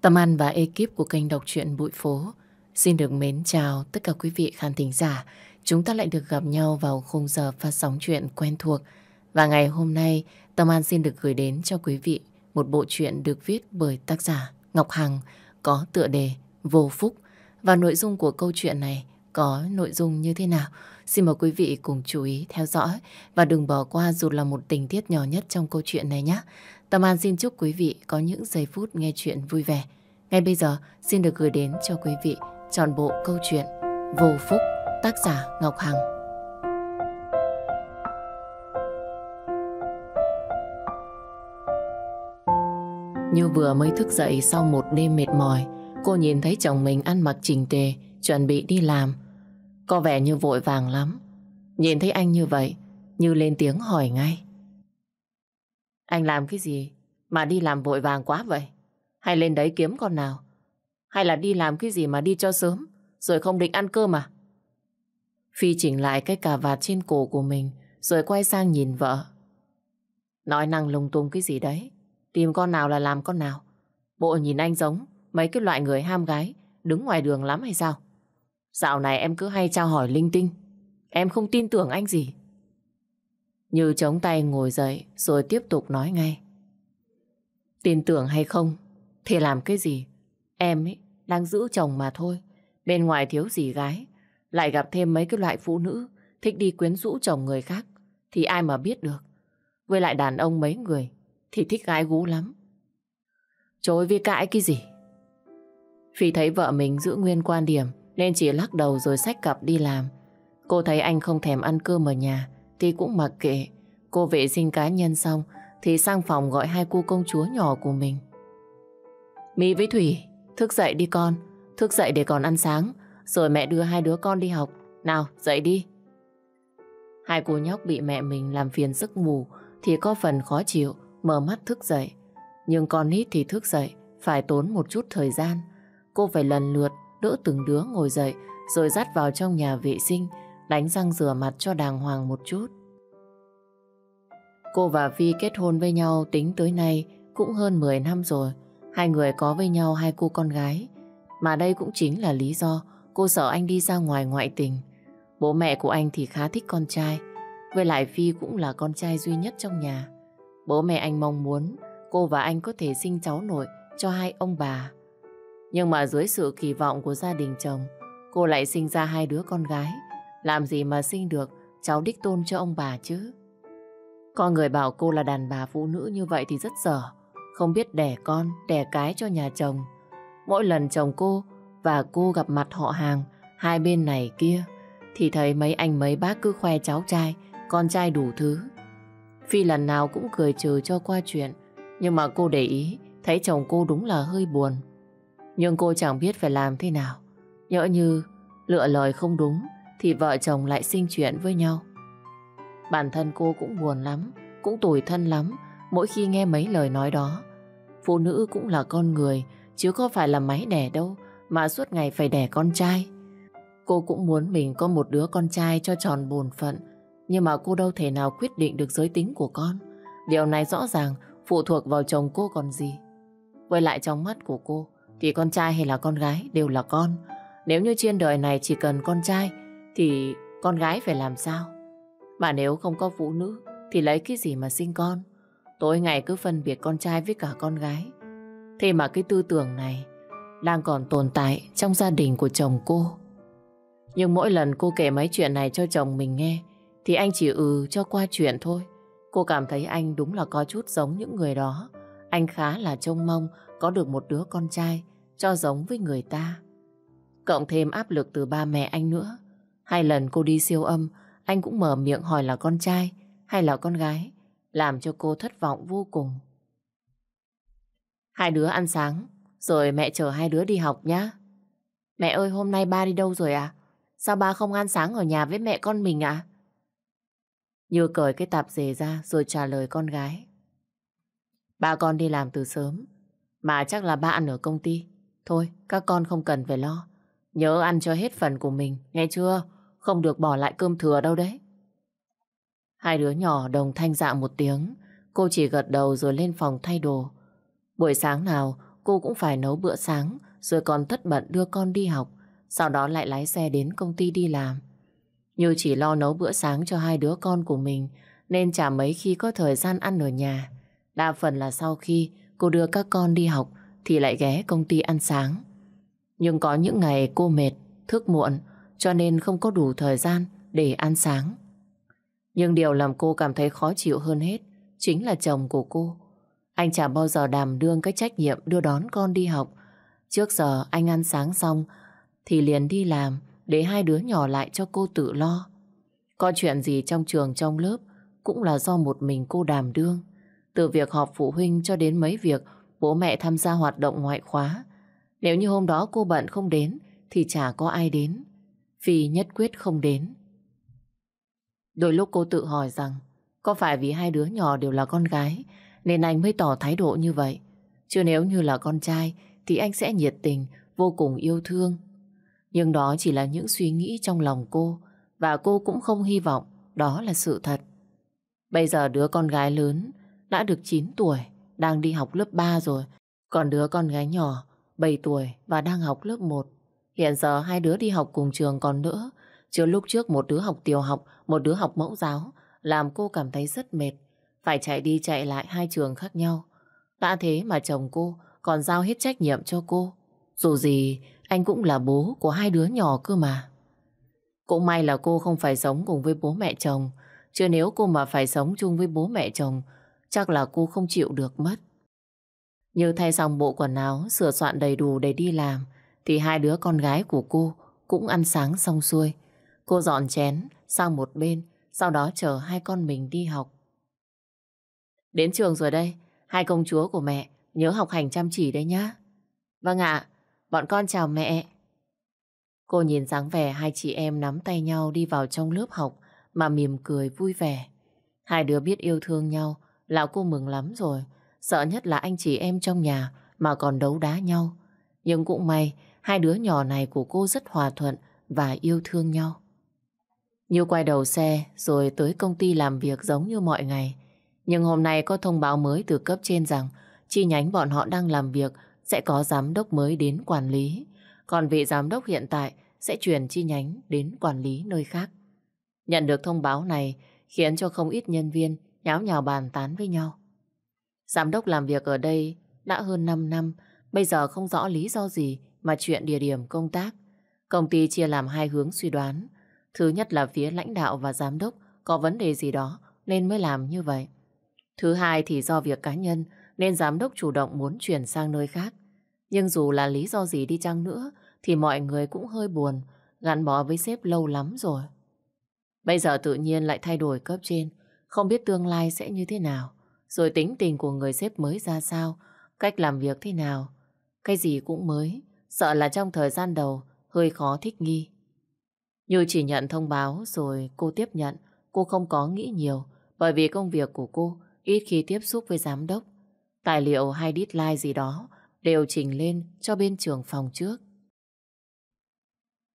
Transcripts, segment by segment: Tâm An và ekip của kênh đọc truyện Bụi Phố xin được mến chào tất cả quý vị khán thính giả. Chúng ta lại được gặp nhau vào khung giờ phát sóng truyện quen thuộc. Và ngày hôm nay, Tâm An xin được gửi đến cho quý vị một bộ truyện được viết bởi tác giả Ngọc Hằng có tựa đề Vô Phúc. Và nội dung của câu chuyện này có nội dung như thế nào? Xin mời quý vị cùng chú ý theo dõi và đừng bỏ qua dù là một tình tiết nhỏ nhất trong câu chuyện này nhé. Tâm An xin chúc quý vị có những giây phút nghe chuyện vui vẻ. Ngay bây giờ xin được gửi đến cho quý vị trọn bộ câu chuyện Vô Phúc, tác giả Ngọc Hằng. Như vừa mới thức dậy sau một đêm mệt mỏi, cô nhìn thấy chồng mình ăn mặc chỉnh tề, chuẩn bị đi làm. Có vẻ như vội vàng lắm. Nhìn thấy anh như vậy, Như lên tiếng hỏi ngay. Anh làm cái gì mà đi làm vội vàng quá vậy? Hay lên đấy kiếm con nào? Hay là đi làm cái gì mà đi cho sớm, rồi không định ăn cơm à? Phi chỉnh lại cái cà vạt trên cổ của mình, rồi quay sang nhìn vợ. Nói năng lung tung cái gì đấy? Tìm con nào là làm con nào? Bộ nhìn anh giống mấy cái loại người ham gái đứng ngoài đường lắm hay sao? Dạo này em cứ hay trao hỏi linh tinh, em không tin tưởng anh gì. Như chống tay ngồi dậy rồi tiếp tục nói ngay. Tin tưởng hay không thì làm cái gì? Em ấy đang giữ chồng mà thôi. Bên ngoài thiếu gì gái, lại gặp thêm mấy cái loại phụ nữ thích đi quyến rũ chồng người khác thì ai mà biết được. Với lại đàn ông mấy người thì thích gái gú lắm. Chối với cãi cái gì? Phi thấy vợ mình giữ nguyên quan điểm nên chỉ lắc đầu rồi xách cặp đi làm. Cô thấy anh không thèm ăn cơm ở nhà thì cũng mặc kệ. Cô vệ sinh cá nhân xong thì sang phòng gọi hai cô công chúa nhỏ của mình. Mỹ với Thủy, thức dậy đi con. Thức dậy để còn ăn sáng, rồi mẹ đưa hai đứa con đi học. Nào, dậy đi. Hai cô nhóc bị mẹ mình làm phiền giấc ngủ thì có phần khó chịu, mở mắt thức dậy. Nhưng con nít thì thức dậy phải tốn một chút thời gian. Cô phải lần lượt đỡ từng đứa ngồi dậy, rồi dắt vào trong nhà vệ sinh, đánh răng rửa mặt cho đàng hoàng một chút. Cô và Phi kết hôn với nhau tính tới nay cũng hơn 10 năm rồi. Hai người có với nhau hai cô con gái. Mà đây cũng chính là lý do cô sợ anh đi ra ngoài ngoại tình. Bố mẹ của anh thì khá thích con trai. Với lại Phi cũng là con trai duy nhất trong nhà. Bố mẹ anh mong muốn cô và anh có thể sinh cháu nội cho hai ông bà. Nhưng mà dưới sự kỳ vọng của gia đình chồng, cô lại sinh ra hai đứa con gái. Làm gì mà sinh được cháu đích tôn cho ông bà chứ? Có người bảo cô là đàn bà phụ nữ như vậy thì rất dở, không biết đẻ con, đẻ cái cho nhà chồng. Mỗi lần chồng cô và cô gặp mặt họ hàng hai bên này kia thì thấy mấy anh mấy bác cứ khoe cháu trai, con trai đủ thứ. Phi lần nào cũng cười trừ cho qua chuyện, nhưng mà cô để ý thấy chồng cô đúng là hơi buồn. Nhưng cô chẳng biết phải làm thế nào. Nhỡ như lựa lời không đúng thì vợ chồng lại sinh chuyện với nhau. Bản thân cô cũng buồn lắm, cũng tủi thân lắm mỗi khi nghe mấy lời nói đó. Phụ nữ cũng là con người, chứ có phải là máy đẻ đâu mà suốt ngày phải đẻ con trai. Cô cũng muốn mình có một đứa con trai cho tròn bổn phận, nhưng mà cô đâu thể nào quyết định được giới tính của con. Điều này rõ ràng phụ thuộc vào chồng cô còn gì. Với lại trong mắt của cô thì con trai hay là con gái đều là con. Nếu như trên đời này chỉ cần con trai thì con gái phải làm sao? Mà nếu không có phụ nữ thì lấy cái gì mà sinh con? Tối ngày cứ phân biệt con trai với cả con gái. Thế mà cái tư tưởng này đang còn tồn tại trong gia đình của chồng cô. Nhưng mỗi lần cô kể mấy chuyện này cho chồng mình nghe thì anh chỉ cho qua chuyện thôi. Cô cảm thấy anh đúng là có chút giống những người đó. Anh khá là trông mong có được một đứa con trai cho giống với người ta. Cộng thêm áp lực từ ba mẹ anh nữa. Hai lần cô đi siêu âm, anh cũng mở miệng hỏi là con trai hay là con gái, làm cho cô thất vọng vô cùng. Hai đứa ăn sáng, rồi mẹ chở hai đứa đi học nhá. Mẹ ơi, hôm nay ba đi đâu rồi à? Sao ba không ăn sáng ở nhà với mẹ con mình à? Như cởi cái tạp dề ra rồi trả lời con gái. Ba con đi làm từ sớm, mà chắc là ba ăn ở công ty. Thôi, các con không cần phải lo. Nhớ ăn cho hết phần của mình, nghe chưa? Không được bỏ lại cơm thừa đâu đấy. Hai đứa nhỏ đồng thanh dạ một tiếng. Cô chỉ gật đầu rồi lên phòng thay đồ. Buổi sáng nào cô cũng phải nấu bữa sáng, rồi còn tất bận đưa con đi học, sau đó lại lái xe đến công ty đi làm. Như chỉ lo nấu bữa sáng cho hai đứa con của mình, nên chả mấy khi có thời gian ăn ở nhà. Đa phần là sau khi cô đưa các con đi học thì lại ghé công ty ăn sáng. Nhưng có những ngày cô mệt, thức muộn, cho nên không có đủ thời gian để ăn sáng. Nhưng điều làm cô cảm thấy khó chịu hơn hết chính là chồng của cô. Anh chả bao giờ đảm đương cái trách nhiệm đưa đón con đi học. Trước giờ anh ăn sáng xong thì liền đi làm, để hai đứa nhỏ lại cho cô tự lo. Có chuyện gì trong trường, trong lớp cũng là do một mình cô đảm đương. Từ việc họp phụ huynh cho đến mấy việc bố mẹ tham gia hoạt động ngoại khóa. Nếu như hôm đó cô bận không đến thì chả có ai đến. Phi nhất quyết không đến. Đôi lúc cô tự hỏi rằng có phải vì hai đứa nhỏ đều là con gái nên anh mới tỏ thái độ như vậy. Chứ nếu như là con trai thì anh sẽ nhiệt tình, vô cùng yêu thương. Nhưng đó chỉ là những suy nghĩ trong lòng cô, và cô cũng không hy vọng đó là sự thật. Bây giờ đứa con gái lớn đã được 9 tuổi, đang đi học lớp 3 rồi. Còn đứa con gái nhỏ 7 tuổi và đang học lớp 1. Hiện giờ hai đứa đi học cùng trường còn nữa. Chứ lúc trước một đứa học tiểu học, một đứa học mẫu giáo, làm cô cảm thấy rất mệt. Phải chạy đi chạy lại hai trường khác nhau. Đã thế mà chồng cô còn giao hết trách nhiệm cho cô. Dù gì anh cũng là bố của hai đứa nhỏ cơ mà. Cũng may là cô không phải sống cùng với bố mẹ chồng. Chứ nếu cô mà phải sống chung với bố mẹ chồng, chắc là cô không chịu được mất. Như thay xong bộ quần áo, sửa soạn đầy đủ để đi làm, thì hai đứa con gái của cô cũng ăn sáng xong xuôi. Cô dọn chén sang một bên, sau đó chờ hai con mình đi học. Đến trường rồi đây, hai công chúa của mẹ nhớ học hành chăm chỉ đấy nhá. Vâng ạ, bọn con chào mẹ. Cô nhìn dáng vẻ hai chị em nắm tay nhau đi vào trong lớp học mà mỉm cười vui vẻ. Hai đứa biết yêu thương nhau là cô mừng lắm rồi. Sợ nhất là anh chị em trong nhà mà còn đấu đá nhau. Nhưng cũng may hai đứa nhỏ này của cô rất hòa thuận và yêu thương nhau. Như quay đầu xe rồi tới công ty làm việc giống như mọi ngày. Nhưng hôm nay có thông báo mới từ cấp trên rằng chi nhánh bọn họ đang làm việc sẽ có giám đốc mới đến quản lý. Còn vị giám đốc hiện tại sẽ chuyển chi nhánh đến quản lý nơi khác. Nhận được thông báo này khiến cho không ít nhân viên nháo nhào bàn tán với nhau. Giám đốc làm việc ở đây đã hơn 5 năm. Bây giờ không rõ lý do gì mà chuyện địa điểm công tác. Công ty chia làm hai hướng suy đoán. Thứ nhất là phía lãnh đạo và giám đốc có vấn đề gì đó nên mới làm như vậy. Thứ hai thì do việc cá nhân nên giám đốc chủ động muốn chuyển sang nơi khác. Nhưng dù là lý do gì đi chăng nữa thì mọi người cũng hơi buồn, gắn bó với sếp lâu lắm rồi. Bây giờ tự nhiên lại thay đổi cấp trên, không biết tương lai sẽ như thế nào, rồi tính tình của người sếp mới ra sao, cách làm việc thế nào. Cái gì cũng mới, sợ là trong thời gian đầu hơi khó thích nghi. Như chỉ nhận thông báo rồi cô tiếp nhận, cô không có nghĩ nhiều, bởi vì công việc của cô ít khi tiếp xúc với giám đốc. Tài liệu hay deadline gì đó đều trình lên cho bên trưởng phòng trước.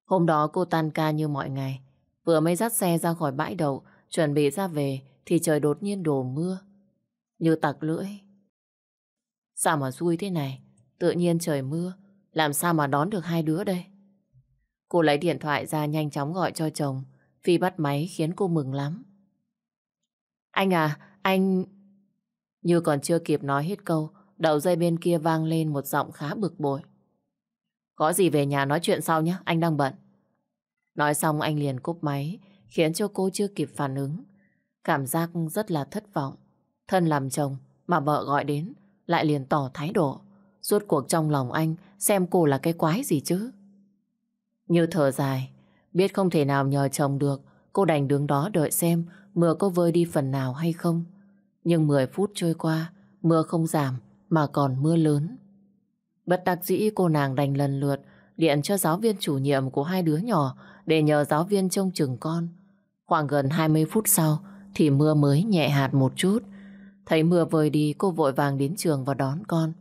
Hôm đó cô tan ca như mọi ngày, vừa mới dắt xe ra khỏi bãi đậu, chuẩn bị ra về thì trời đột nhiên đổ mưa. Như tặc lưỡi. Sao mà xui thế này, tự nhiên trời mưa, làm sao mà đón được hai đứa đây? Cô lấy điện thoại ra nhanh chóng gọi cho chồng. Phi bắt máy khiến cô mừng lắm. Anh à, anh... Như còn chưa kịp nói hết câu, đầu dây bên kia vang lên một giọng khá bực bội. Có gì về nhà nói chuyện sau nhé, anh đang bận. Nói xong anh liền cúp máy, khiến cho cô chưa kịp phản ứng. Cảm giác rất là thất vọng. Thân làm chồng mà vợ gọi đến lại liền tỏ thái độ. Rốt cuộc trong lòng anh xem cô là cái quái gì chứ. Như thở dài, biết không thể nào nhờ chồng được, cô đành đứng đó đợi xem mưa có vơi đi phần nào hay không. Nhưng 10 phút trôi qua, mưa không giảm mà còn mưa lớn. Bất đắc dĩ cô nàng đành lần lượt điện cho giáo viên chủ nhiệm của hai đứa nhỏ để nhờ giáo viên trông chừng con. Khoảng gần 20 phút sau thì mưa mới nhẹ hạt một chút. Thấy mưa vơi đi, cô vội vàng đến trường và đón con.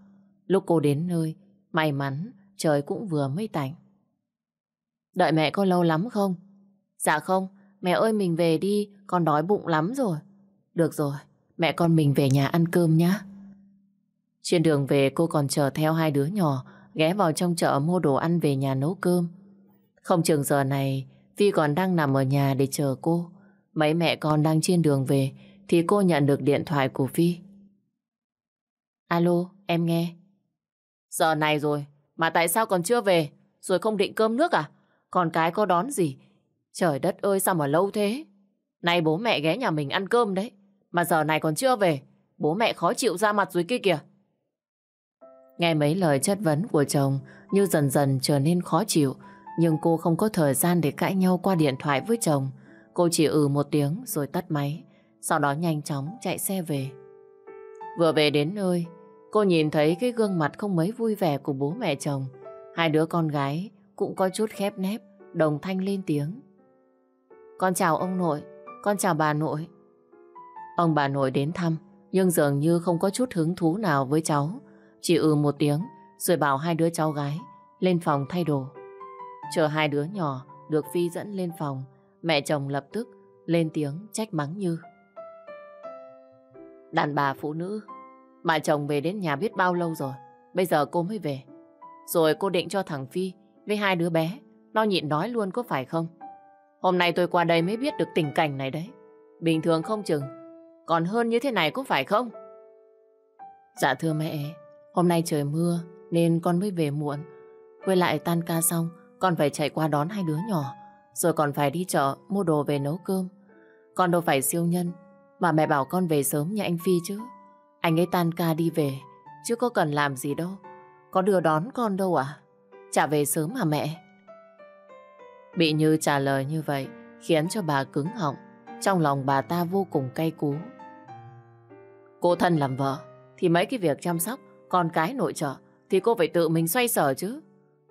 Lúc cô đến nơi, may mắn trời cũng vừa mới tạnh. Đợi mẹ có lâu lắm không? Dạ không, mẹ ơi mình về đi, con đói bụng lắm rồi. Được rồi, mẹ con mình về nhà ăn cơm nhá. Trên đường về cô còn chở theo hai đứa nhỏ, ghé vào trong chợ mua đồ ăn về nhà nấu cơm. Không chừng giờ này Phi còn đang nằm ở nhà để chờ cô. Mấy mẹ con đang trên đường về thì cô nhận được điện thoại của Phi. Alo, em nghe. Giờ này rồi mà tại sao còn chưa về? Rồi không định cơm nước à? Con cái có đón gì? Trời đất ơi, sao mà lâu thế? Nay bố mẹ ghé nhà mình ăn cơm đấy, mà giờ này còn chưa về. Bố mẹ khó chịu ra mặt rồi kia kìa. Nghe mấy lời chất vấn của chồng, Như dần dần trở nên khó chịu. Nhưng cô không có thời gian để cãi nhau qua điện thoại với chồng. Cô chỉ một tiếng rồi tắt máy, sau đó nhanh chóng chạy xe về. Vừa về đến nơi, cô nhìn thấy cái gương mặt không mấy vui vẻ của bố mẹ chồng. Hai đứa con gái cũng có chút khép nép, đồng thanh lên tiếng. Con chào ông nội, con chào bà nội. Ông bà nội đến thăm, nhưng dường như không có chút hứng thú nào với cháu. Chỉ một tiếng, rồi bảo hai đứa cháu gái lên phòng thay đồ. Chờ hai đứa nhỏ được Phi dẫn lên phòng, mẹ chồng lập tức lên tiếng trách mắng Như. Đàn bà phụ nữ, mà chồng về đến nhà biết bao lâu rồi, bây giờ cô mới về. Rồi cô định cho thằng Phi với hai đứa bé nó nhịn nói luôn có phải không? Hôm nay tôi qua đây mới biết được tình cảnh này đấy. Bình thường không chừng còn hơn như thế này có phải không? Dạ thưa mẹ, hôm nay trời mưa nên con mới về muộn. Với lại tan ca xong con phải chạy qua đón hai đứa nhỏ, rồi còn phải đi chợ mua đồ về nấu cơm. Con đâu phải siêu nhân mà mẹ bảo con về sớm như anh Phi chứ. Anh ấy tan ca đi về chứ có cần làm gì đâu, có đưa đón con đâu à? Chả về sớm hả mẹ? Bị Như trả lời như vậy khiến cho bà cứng họng. Trong lòng bà ta vô cùng cay cú. Cô thân làm vợ thì mấy cái việc chăm sóc con cái nội trợ thì cô phải tự mình xoay sở chứ.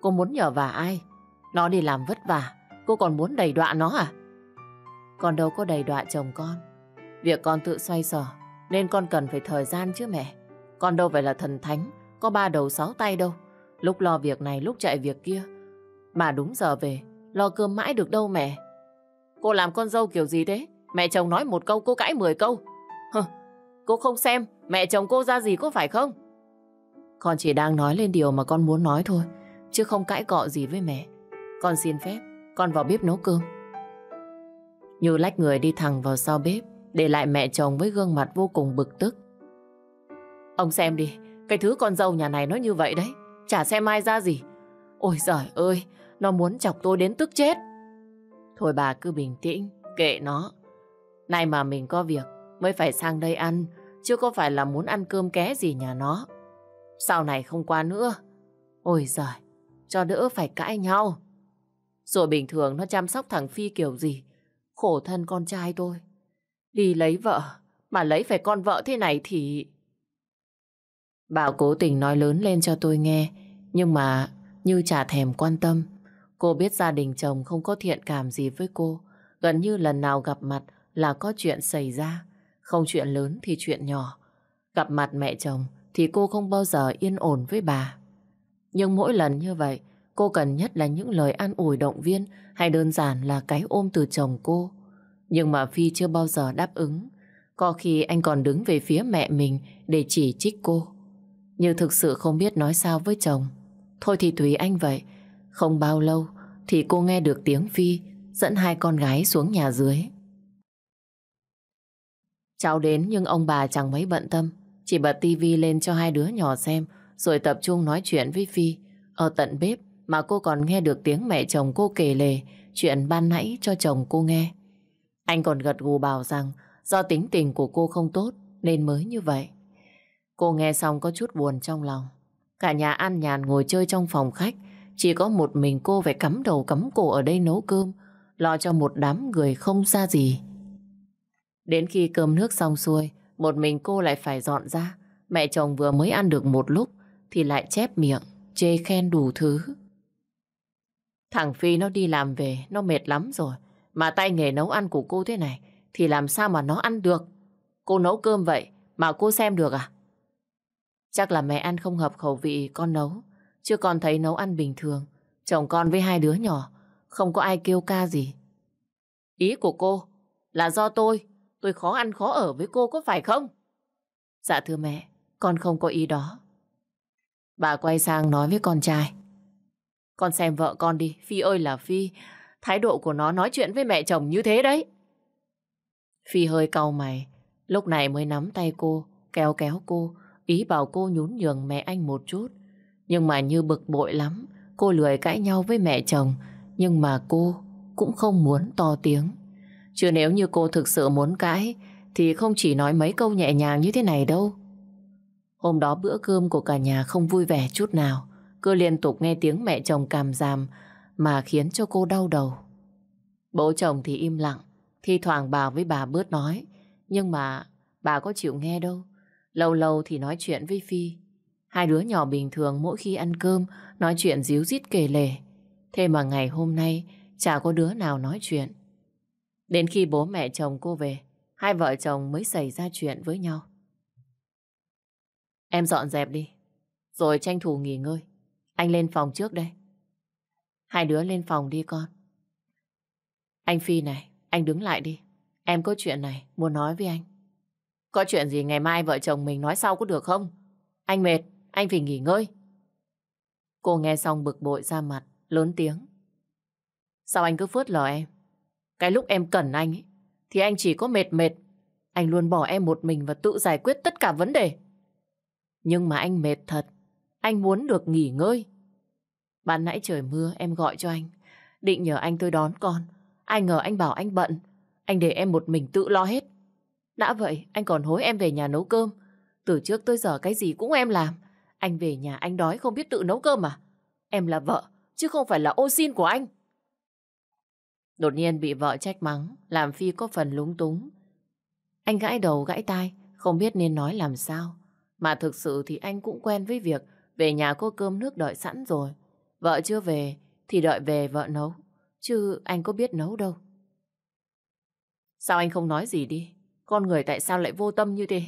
Cô muốn nhờ vả ai? Nó đi làm vất vả, cô còn muốn đày đọa nó à? Con đâu có đày đọa chồng con. Việc con tự xoay sở nên con cần phải thời gian chứ mẹ. Con đâu phải là thần thánh có ba đầu sáu tay đâu. Lúc lo việc này lúc chạy việc kia, mà đúng giờ về lo cơm mãi được đâu mẹ. Cô làm con dâu kiểu gì thế? Mẹ chồng nói một câu cô cãi 10 câu. Cô không xem mẹ chồng cô ra gì có phải không? Con chỉ đang nói lên điều mà con muốn nói thôi, chứ không cãi cọ gì với mẹ. Con xin phép, con vào bếp nấu cơm. Như lách người đi thẳng vào sau bếp, để lại mẹ chồng với gương mặt vô cùng bực tức. Ông xem đi, cái thứ con dâu nhà này nó như vậy đấy, chả xem ai ra gì. Ôi giời ơi, nó muốn chọc tôi đến tức chết. Thôi bà cứ bình tĩnh, kệ nó. Nay mà mình có việc mới phải sang đây ăn, chứ có phải là muốn ăn cơm ké gì nhà nó. Sau này không qua nữa. Ôi giời, cho đỡ phải cãi nhau. Rồi bình thường nó chăm sóc thằng Phi kiểu gì, khổ thân con trai tôi. Đi lấy vợ, mà lấy phải con vợ thế này thì... Bà cố tình nói lớn lên cho tôi nghe, nhưng mà Như chả thèm quan tâm. Cô biết gia đình chồng không có thiện cảm gì với cô. Gần như lần nào gặp mặt là có chuyện xảy ra. Không chuyện lớn thì chuyện nhỏ. Gặp mặt mẹ chồng thì cô không bao giờ yên ổn với bà. Nhưng mỗi lần như vậy, cô cần nhất là những lời an ủi động viên hay đơn giản là cái ôm từ chồng cô. Nhưng mà Phi chưa bao giờ đáp ứng. Có khi anh còn đứng về phía mẹ mình để chỉ trích cô. Như thực sự không biết nói sao với chồng. Thôi thì tùy anh vậy. Không bao lâu thì cô nghe được tiếng Phi dẫn hai con gái xuống nhà dưới. Cháu đến nhưng ông bà chẳng mấy bận tâm, chỉ bật tivi lên cho hai đứa nhỏ xem rồi tập trung nói chuyện với Phi. Ở tận bếp mà cô còn nghe được tiếng mẹ chồng cô kể lể chuyện ban nãy cho chồng cô nghe. Anh còn gật gù bảo rằng do tính tình của cô không tốt nên mới như vậy. Cô nghe xong có chút buồn trong lòng. Cả nhà an nhàn ngồi chơi trong phòng khách. Chỉ có một mình cô phải cắm đầu cắm cổ ở đây nấu cơm, lo cho một đám người không ra gì. Đến khi cơm nước xong xuôi, một mình cô lại phải dọn ra. Mẹ chồng vừa mới ăn được một lúc thì lại chép miệng, chê khen đủ thứ. Thằng Phi nó đi làm về, nó mệt lắm rồi. Mà tay nghề nấu ăn của cô thế này thì làm sao mà nó ăn được? Cô nấu cơm vậy mà cô xem được à? Chắc là mẹ ăn không hợp khẩu vị con nấu. Chứ con thấy nấu ăn bình thường, chồng con với hai đứa nhỏ, không có ai kêu ca gì. Ý của cô là do tôi khó ăn khó ở với cô có phải không? Dạ thưa mẹ, con không có ý đó. Bà quay sang nói với con trai. Con xem vợ con đi, Phi ơi là Phi. Thái độ của nó nói chuyện với mẹ chồng như thế đấy. Phi hơi cau mày, lúc này mới nắm tay cô, kéo kéo cô, ý bảo cô nhún nhường mẹ anh một chút. Nhưng mà như bực bội lắm, cô lười cãi nhau với mẹ chồng, nhưng mà cô cũng không muốn to tiếng. Chứ nếu như cô thực sự muốn cãi, thì không chỉ nói mấy câu nhẹ nhàng như thế này đâu. Hôm đó bữa cơm của cả nhà không vui vẻ chút nào, cứ liên tục nghe tiếng mẹ chồng càm ràm mà khiến cho cô đau đầu. Bố chồng thì im lặng, thi thoảng bảo với bà bớt nói, nhưng mà bà có chịu nghe đâu. Lâu lâu thì nói chuyện với Phi. Hai đứa nhỏ bình thường mỗi khi ăn cơm nói chuyện díu dít kể lể. Thế mà ngày hôm nay chả có đứa nào nói chuyện. Đến khi bố mẹ chồng cô về, hai vợ chồng mới xảy ra chuyện với nhau. Em dọn dẹp đi, rồi tranh thủ nghỉ ngơi. Anh lên phòng trước đây. Hai đứa lên phòng đi con. Anh Phi này, anh đứng lại đi. Em có chuyện này muốn nói với anh. Có chuyện gì ngày mai vợ chồng mình nói sau có được không? Anh mệt, anh phải nghỉ ngơi. Cô nghe xong bực bội ra mặt, lớn tiếng. Sao anh cứ phớt lờ em? Cái lúc em cần anh ấy, thì anh chỉ có mệt mệt. Anh luôn bỏ em một mình và tự giải quyết tất cả vấn đề. Nhưng mà anh mệt thật. Anh muốn được nghỉ ngơi. Ban nãy trời mưa em gọi cho anh, định nhờ anh tới đón con. Ai ngờ anh bảo anh bận. Anh để em một mình tự lo hết. Đã vậy anh còn hối em về nhà nấu cơm. Từ trước tới giờ cái gì cũng em làm. Anh về nhà anh đói không biết tự nấu cơm à? Em là vợ chứ không phải là ô xin của anh. Đột nhiên bị vợ trách mắng làm Phi có phần lúng túng. Anh gãi đầu gãi tai, không biết nên nói làm sao. Mà thực sự thì anh cũng quen với việc về nhà cô cơm nước đợi sẵn rồi. Vợ chưa về thì đợi về vợ nấu, chứ anh có biết nấu đâu. Sao anh không nói gì đi? Con người tại sao lại vô tâm như thế?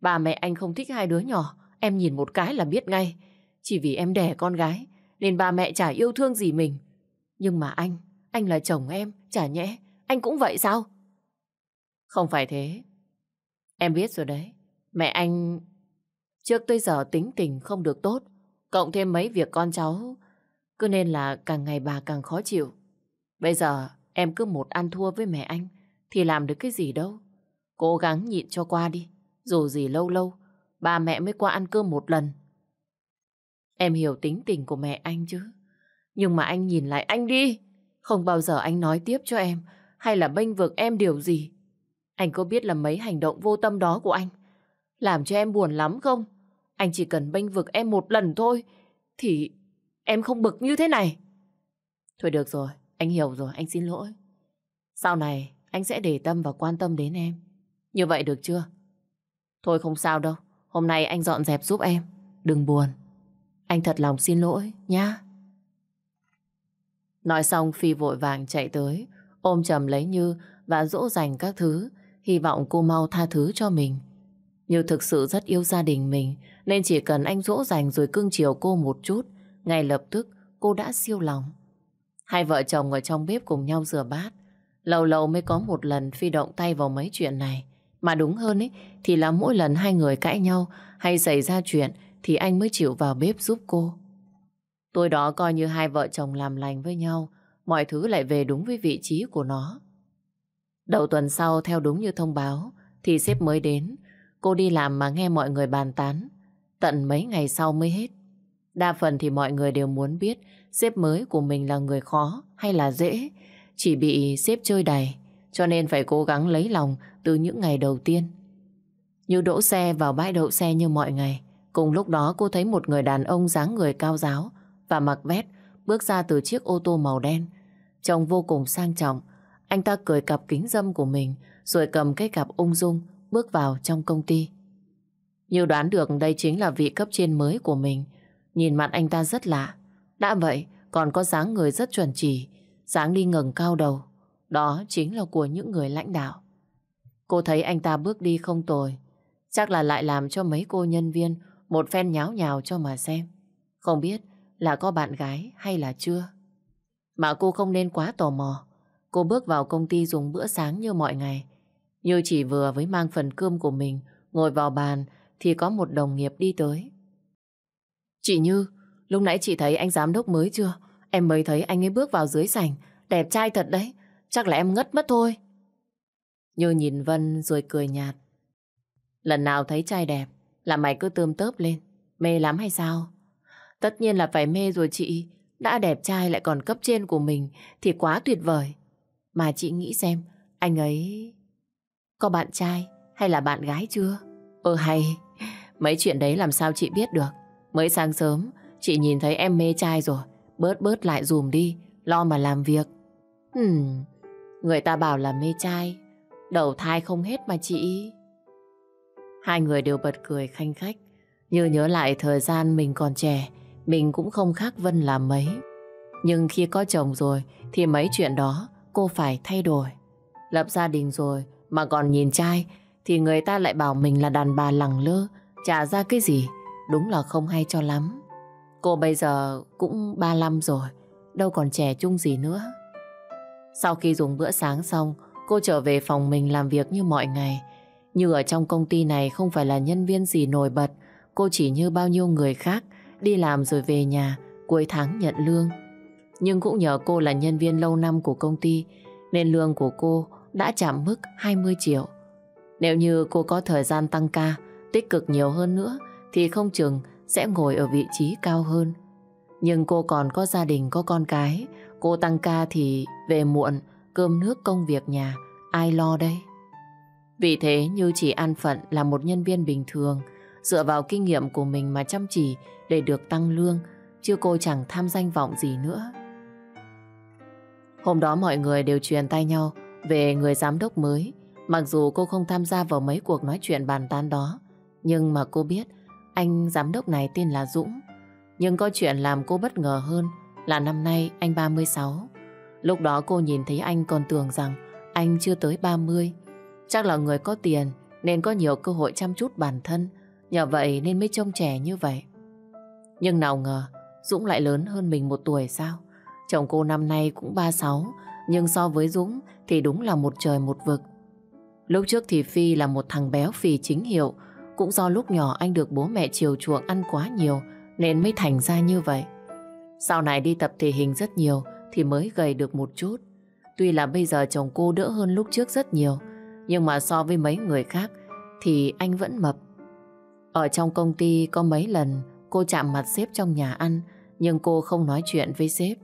Bà mẹ anh không thích hai đứa nhỏ, em nhìn một cái là biết ngay. Chỉ vì em đẻ con gái nên bà mẹ chả yêu thương gì mình. Nhưng mà anh là chồng em, chả nhẽ anh cũng vậy sao? Không phải thế. Em biết rồi đấy. Mẹ anh trước tới giờ tính tình không được tốt, cộng thêm mấy việc con cháu, cứ nên là càng ngày bà càng khó chịu. Bây giờ em cứ một ăn thua với mẹ anh thì làm được cái gì đâu. Cố gắng nhịn cho qua đi, dù gì lâu lâu bà mẹ mới qua ăn cơm một lần. Em hiểu tính tình của mẹ anh chứ, nhưng mà anh nhìn lại anh đi. Không bao giờ anh nói tiếp cho em hay là bênh vực em điều gì. Anh có biết là mấy hành động vô tâm đó của anh làm cho em buồn lắm không? Anh chỉ cần bênh vực em một lần thôi thì em không bực như thế này. Thôi được rồi, anh hiểu rồi, anh xin lỗi. Sau này anh sẽ để tâm và quan tâm đến em. Như vậy được chưa? Thôi không sao đâu, hôm nay anh dọn dẹp giúp em. Đừng buồn. Anh thật lòng xin lỗi nhá. Nói xong Phi vội vàng chạy tới, ôm chầm lấy Như và dỗ dành các thứ, hy vọng cô mau tha thứ cho mình. Như thực sự rất yêu gia đình mình, nên chỉ cần anh dỗ dành rồi cưng chiều cô một chút, ngay lập tức cô đã siêu lòng. Hai vợ chồng ở trong bếp cùng nhau rửa bát. Lâu lâu mới có một lần Phi động tay vào mấy chuyện này. Mà đúng hơn ấy, thì là mỗi lần hai người cãi nhau hay xảy ra chuyện thì anh mới chịu vào bếp giúp cô. Tối đó coi như hai vợ chồng làm lành với nhau, mọi thứ lại về đúng với vị trí của nó. Đầu tuần sau theo đúng như thông báo thì sếp mới đến. Cô đi làm mà nghe mọi người bàn tán, tận mấy ngày sau mới hết. Đa phần thì mọi người đều muốn biết sếp mới của mình là người khó hay là dễ. Chỉ bị sếp chơi đày, cho nên phải cố gắng lấy lòng từ những ngày đầu tiên. Như đỗ xe vào bãi đậu xe như mọi ngày. Cùng lúc đó cô thấy một người đàn ông dáng người cao ráo và mặc vest bước ra từ chiếc ô tô màu đen. Trông vô cùng sang trọng. Anh ta cởi cặp kính râm của mình rồi cầm cái cặp ung dung bước vào trong công ty. Như đoán được đây chính là vị cấp trên mới của mình. Nhìn mặt anh ta rất lạ. Đã vậy còn có dáng người rất chuẩn chỉ, dáng đi ngẩng cao đầu. Đó chính là của những người lãnh đạo. Cô thấy anh ta bước đi không tồi. Chắc là lại làm cho mấy cô nhân viên một phen nháo nhào cho mà xem. Không biết là có bạn gái hay là chưa. Mà cô không nên quá tò mò. Cô bước vào công ty dùng bữa sáng như mọi ngày. Như chỉ vừa với mang phần cơm của mình ngồi vào bàn thì có một đồng nghiệp đi tới. Chị Như, lúc nãy chị thấy anh giám đốc mới chưa? Em mới thấy anh ấy bước vào dưới sảnh, đẹp trai thật đấy, chắc là em ngất mất thôi. Như nhìn Vân rồi cười nhạt. Lần nào thấy trai đẹp là mày cứ tươm tớp lên, mê lắm hay sao? Tất nhiên là phải mê rồi chị, đã đẹp trai lại còn cấp trên của mình thì quá tuyệt vời. Mà chị nghĩ xem, anh ấy có bạn trai hay là bạn gái chưa? Hay, mấy chuyện đấy làm sao chị biết được? Mới sáng sớm, chị nhìn thấy em mê trai rồi, bớt lại dùm đi, lo mà làm việc. Người ta bảo là mê trai, đầu thai không hết mà chị. Hai người đều bật cười khanh khách. Như nhớ lại thời gian mình còn trẻ, mình cũng không khác Vân là mấy. Nhưng khi có chồng rồi thì mấy chuyện đó cô phải thay đổi. Lập gia đình rồi mà còn nhìn trai thì người ta lại bảo mình là đàn bà lẳng lơ, chả ra cái gì, đúng là không hay cho lắm. Cô bây giờ cũng 35 rồi, đâu còn trẻ trung gì nữa. Sau khi dùng bữa sáng xong, cô trở về phòng mình làm việc như mọi ngày. Như ở trong công ty này không phải là nhân viên gì nổi bật, cô chỉ như bao nhiêu người khác, đi làm rồi về nhà, cuối tháng nhận lương. Nhưng cũng nhờ cô là nhân viên lâu năm của công ty, nên lương của cô đã chạm mức 20 triệu. Nếu như cô có thời gian tăng ca, tích cực nhiều hơn nữa, thì không chừng sẽ ngồi ở vị trí cao hơn. Nhưng cô còn có gia đình, có con cái, cô tăng ca thì về muộn, cơm nước công việc nhà, ai lo đây? Vì thế Như chỉ an phận là một nhân viên bình thường, dựa vào kinh nghiệm của mình mà chăm chỉ để được tăng lương, chứ cô chẳng tham danh vọng gì nữa. Hôm đó mọi người đều truyền tay nhau về người giám đốc mới. Mặc dù cô không tham gia vào mấy cuộc nói chuyện bàn tán đó, nhưng mà cô biết anh giám đốc này tên là Dũng. Nhưng có chuyện làm cô bất ngờ hơn là năm nay anh 36. Lúc đó cô nhìn thấy anh còn tưởng rằng anh chưa tới 30. Chắc là người có tiền nên có nhiều cơ hội chăm chút bản thân, nhờ vậy nên mới trông trẻ như vậy. Nhưng nào ngờ Dũng lại lớn hơn mình một tuổi sao? Chồng cô năm nay cũng 36, nhưng so với Dũng thì đúng là một trời một vực. Lúc trước thì Phi là một thằng béo phì chính hiệu, cũng do lúc nhỏ anh được bố mẹ chiều chuộng ăn quá nhiều nên mới thành ra như vậy. Sau này đi tập thể hình rất nhiều thì mới gầy được một chút. Tuy là bây giờ chồng cô đỡ hơn lúc trước rất nhiều, nhưng mà so với mấy người khác thì anh vẫn mập. Ở trong công ty có mấy lần cô chạm mặt sếp trong nhà ăn, nhưng cô không nói chuyện với sếp.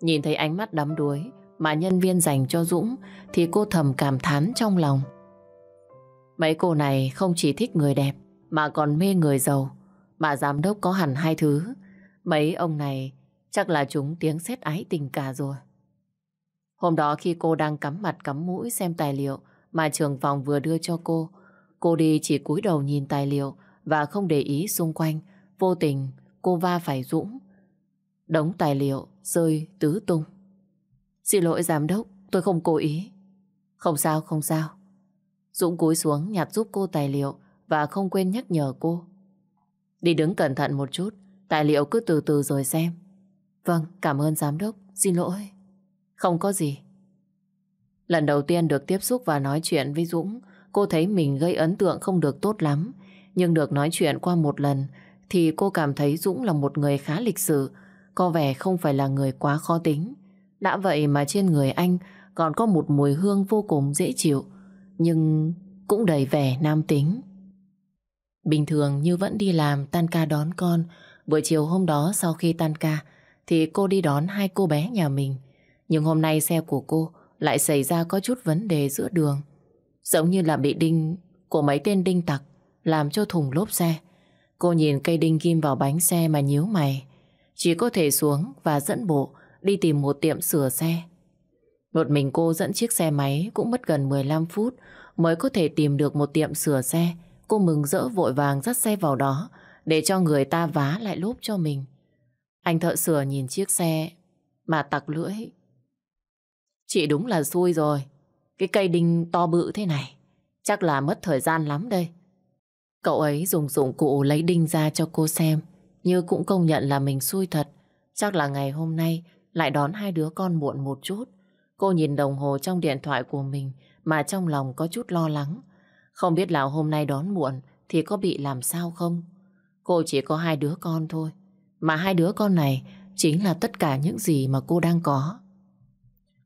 Nhìn thấy ánh mắt đắm đuối mà nhân viên dành cho Dũng thì cô thầm cảm thán trong lòng. Mấy cô này không chỉ thích người đẹp mà còn mê người giàu. Bà giám đốc có hẳn hai thứ. Mấy ông này chắc là chúng tiếng sét ái tình cả rồi. Hôm đó khi cô đang cắm mặt cắm mũi xem tài liệu mà trưởng phòng vừa đưa cho cô đi chỉ cúi đầu nhìn tài liệu và không để ý xung quanh. Vô tình cô va phải Dũng. Đống tài liệu rơi tứ tung. Xin lỗi giám đốc, tôi không cố ý. Không sao, không sao. Dũng cúi xuống nhặt giúp cô tài liệu và không quên nhắc nhở cô. Đi đứng cẩn thận một chút, tài liệu cứ từ từ rồi xem. Vâng, cảm ơn giám đốc, xin lỗi. Không có gì. Lần đầu tiên được tiếp xúc và nói chuyện với Dũng, cô thấy mình gây ấn tượng không được tốt lắm. Nhưng được nói chuyện qua một lần thì cô cảm thấy Dũng là một người khá lịch sự, có vẻ không phải là người quá khó tính. Đã vậy mà trên người anh còn có một mùi hương vô cùng dễ chịu, nhưng cũng đầy vẻ nam tính. Bình thường Như vẫn đi làm, tan ca đón con. Buổi chiều hôm đó sau khi tan ca thì cô đi đón hai cô bé nhà mình. Nhưng hôm nay xe của cô lại xảy ra có chút vấn đề giữa đường, giống như là bị đinh của mấy tên đinh tặc làm cho thủng lốp xe. Cô nhìn cây đinh ghim vào bánh xe mà nhíu mày. Chỉ có thể xuống và dẫn bộ đi tìm một tiệm sửa xe. Một mình cô dẫn chiếc xe máy cũng mất gần 15 phút mới có thể tìm được một tiệm sửa xe. Cô mừng rỡ vội vàng dắt xe vào đó để cho người ta vá lại lốp cho mình. Anh thợ sửa nhìn chiếc xe mà tặc lưỡi. Chị đúng là xui rồi. Cái cây đinh to bự thế này chắc là mất thời gian lắm đây. Cậu ấy dùng dụng cụ lấy đinh ra cho cô xem. Như cũng công nhận là mình xui thật. Chắc là ngày hôm nay lại đón hai đứa con muộn một chút. Cô nhìn đồng hồ trong điện thoại của mình mà trong lòng có chút lo lắng. Không biết là hôm nay đón muộn thì có bị làm sao không? Cô chỉ có 2 đứa con thôi, mà 2 đứa con này chính là tất cả những gì mà cô đang có.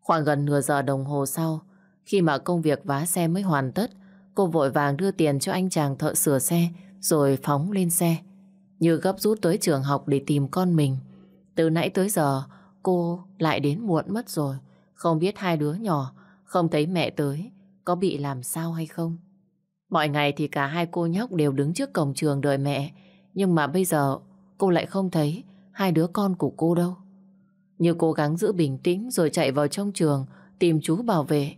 Khoảng gần nửa giờ đồng hồ sau, khi mà công việc vá xe mới hoàn tất, cô vội vàng đưa tiền cho anh chàng thợ sửa xe rồi phóng lên xe, như gấp rút tới trường học để tìm con mình. Từ nãy tới giờ cô lại đến muộn mất rồi, không biết 2 đứa nhỏ không thấy mẹ tới có bị làm sao hay không. Mọi ngày thì cả 2 cô nhóc đều đứng trước cổng trường đợi mẹ, nhưng mà bây giờ cô lại không thấy 2 đứa con của cô đâu. Như cố gắng giữ bình tĩnh rồi chạy vào trong trường tìm chú bảo vệ.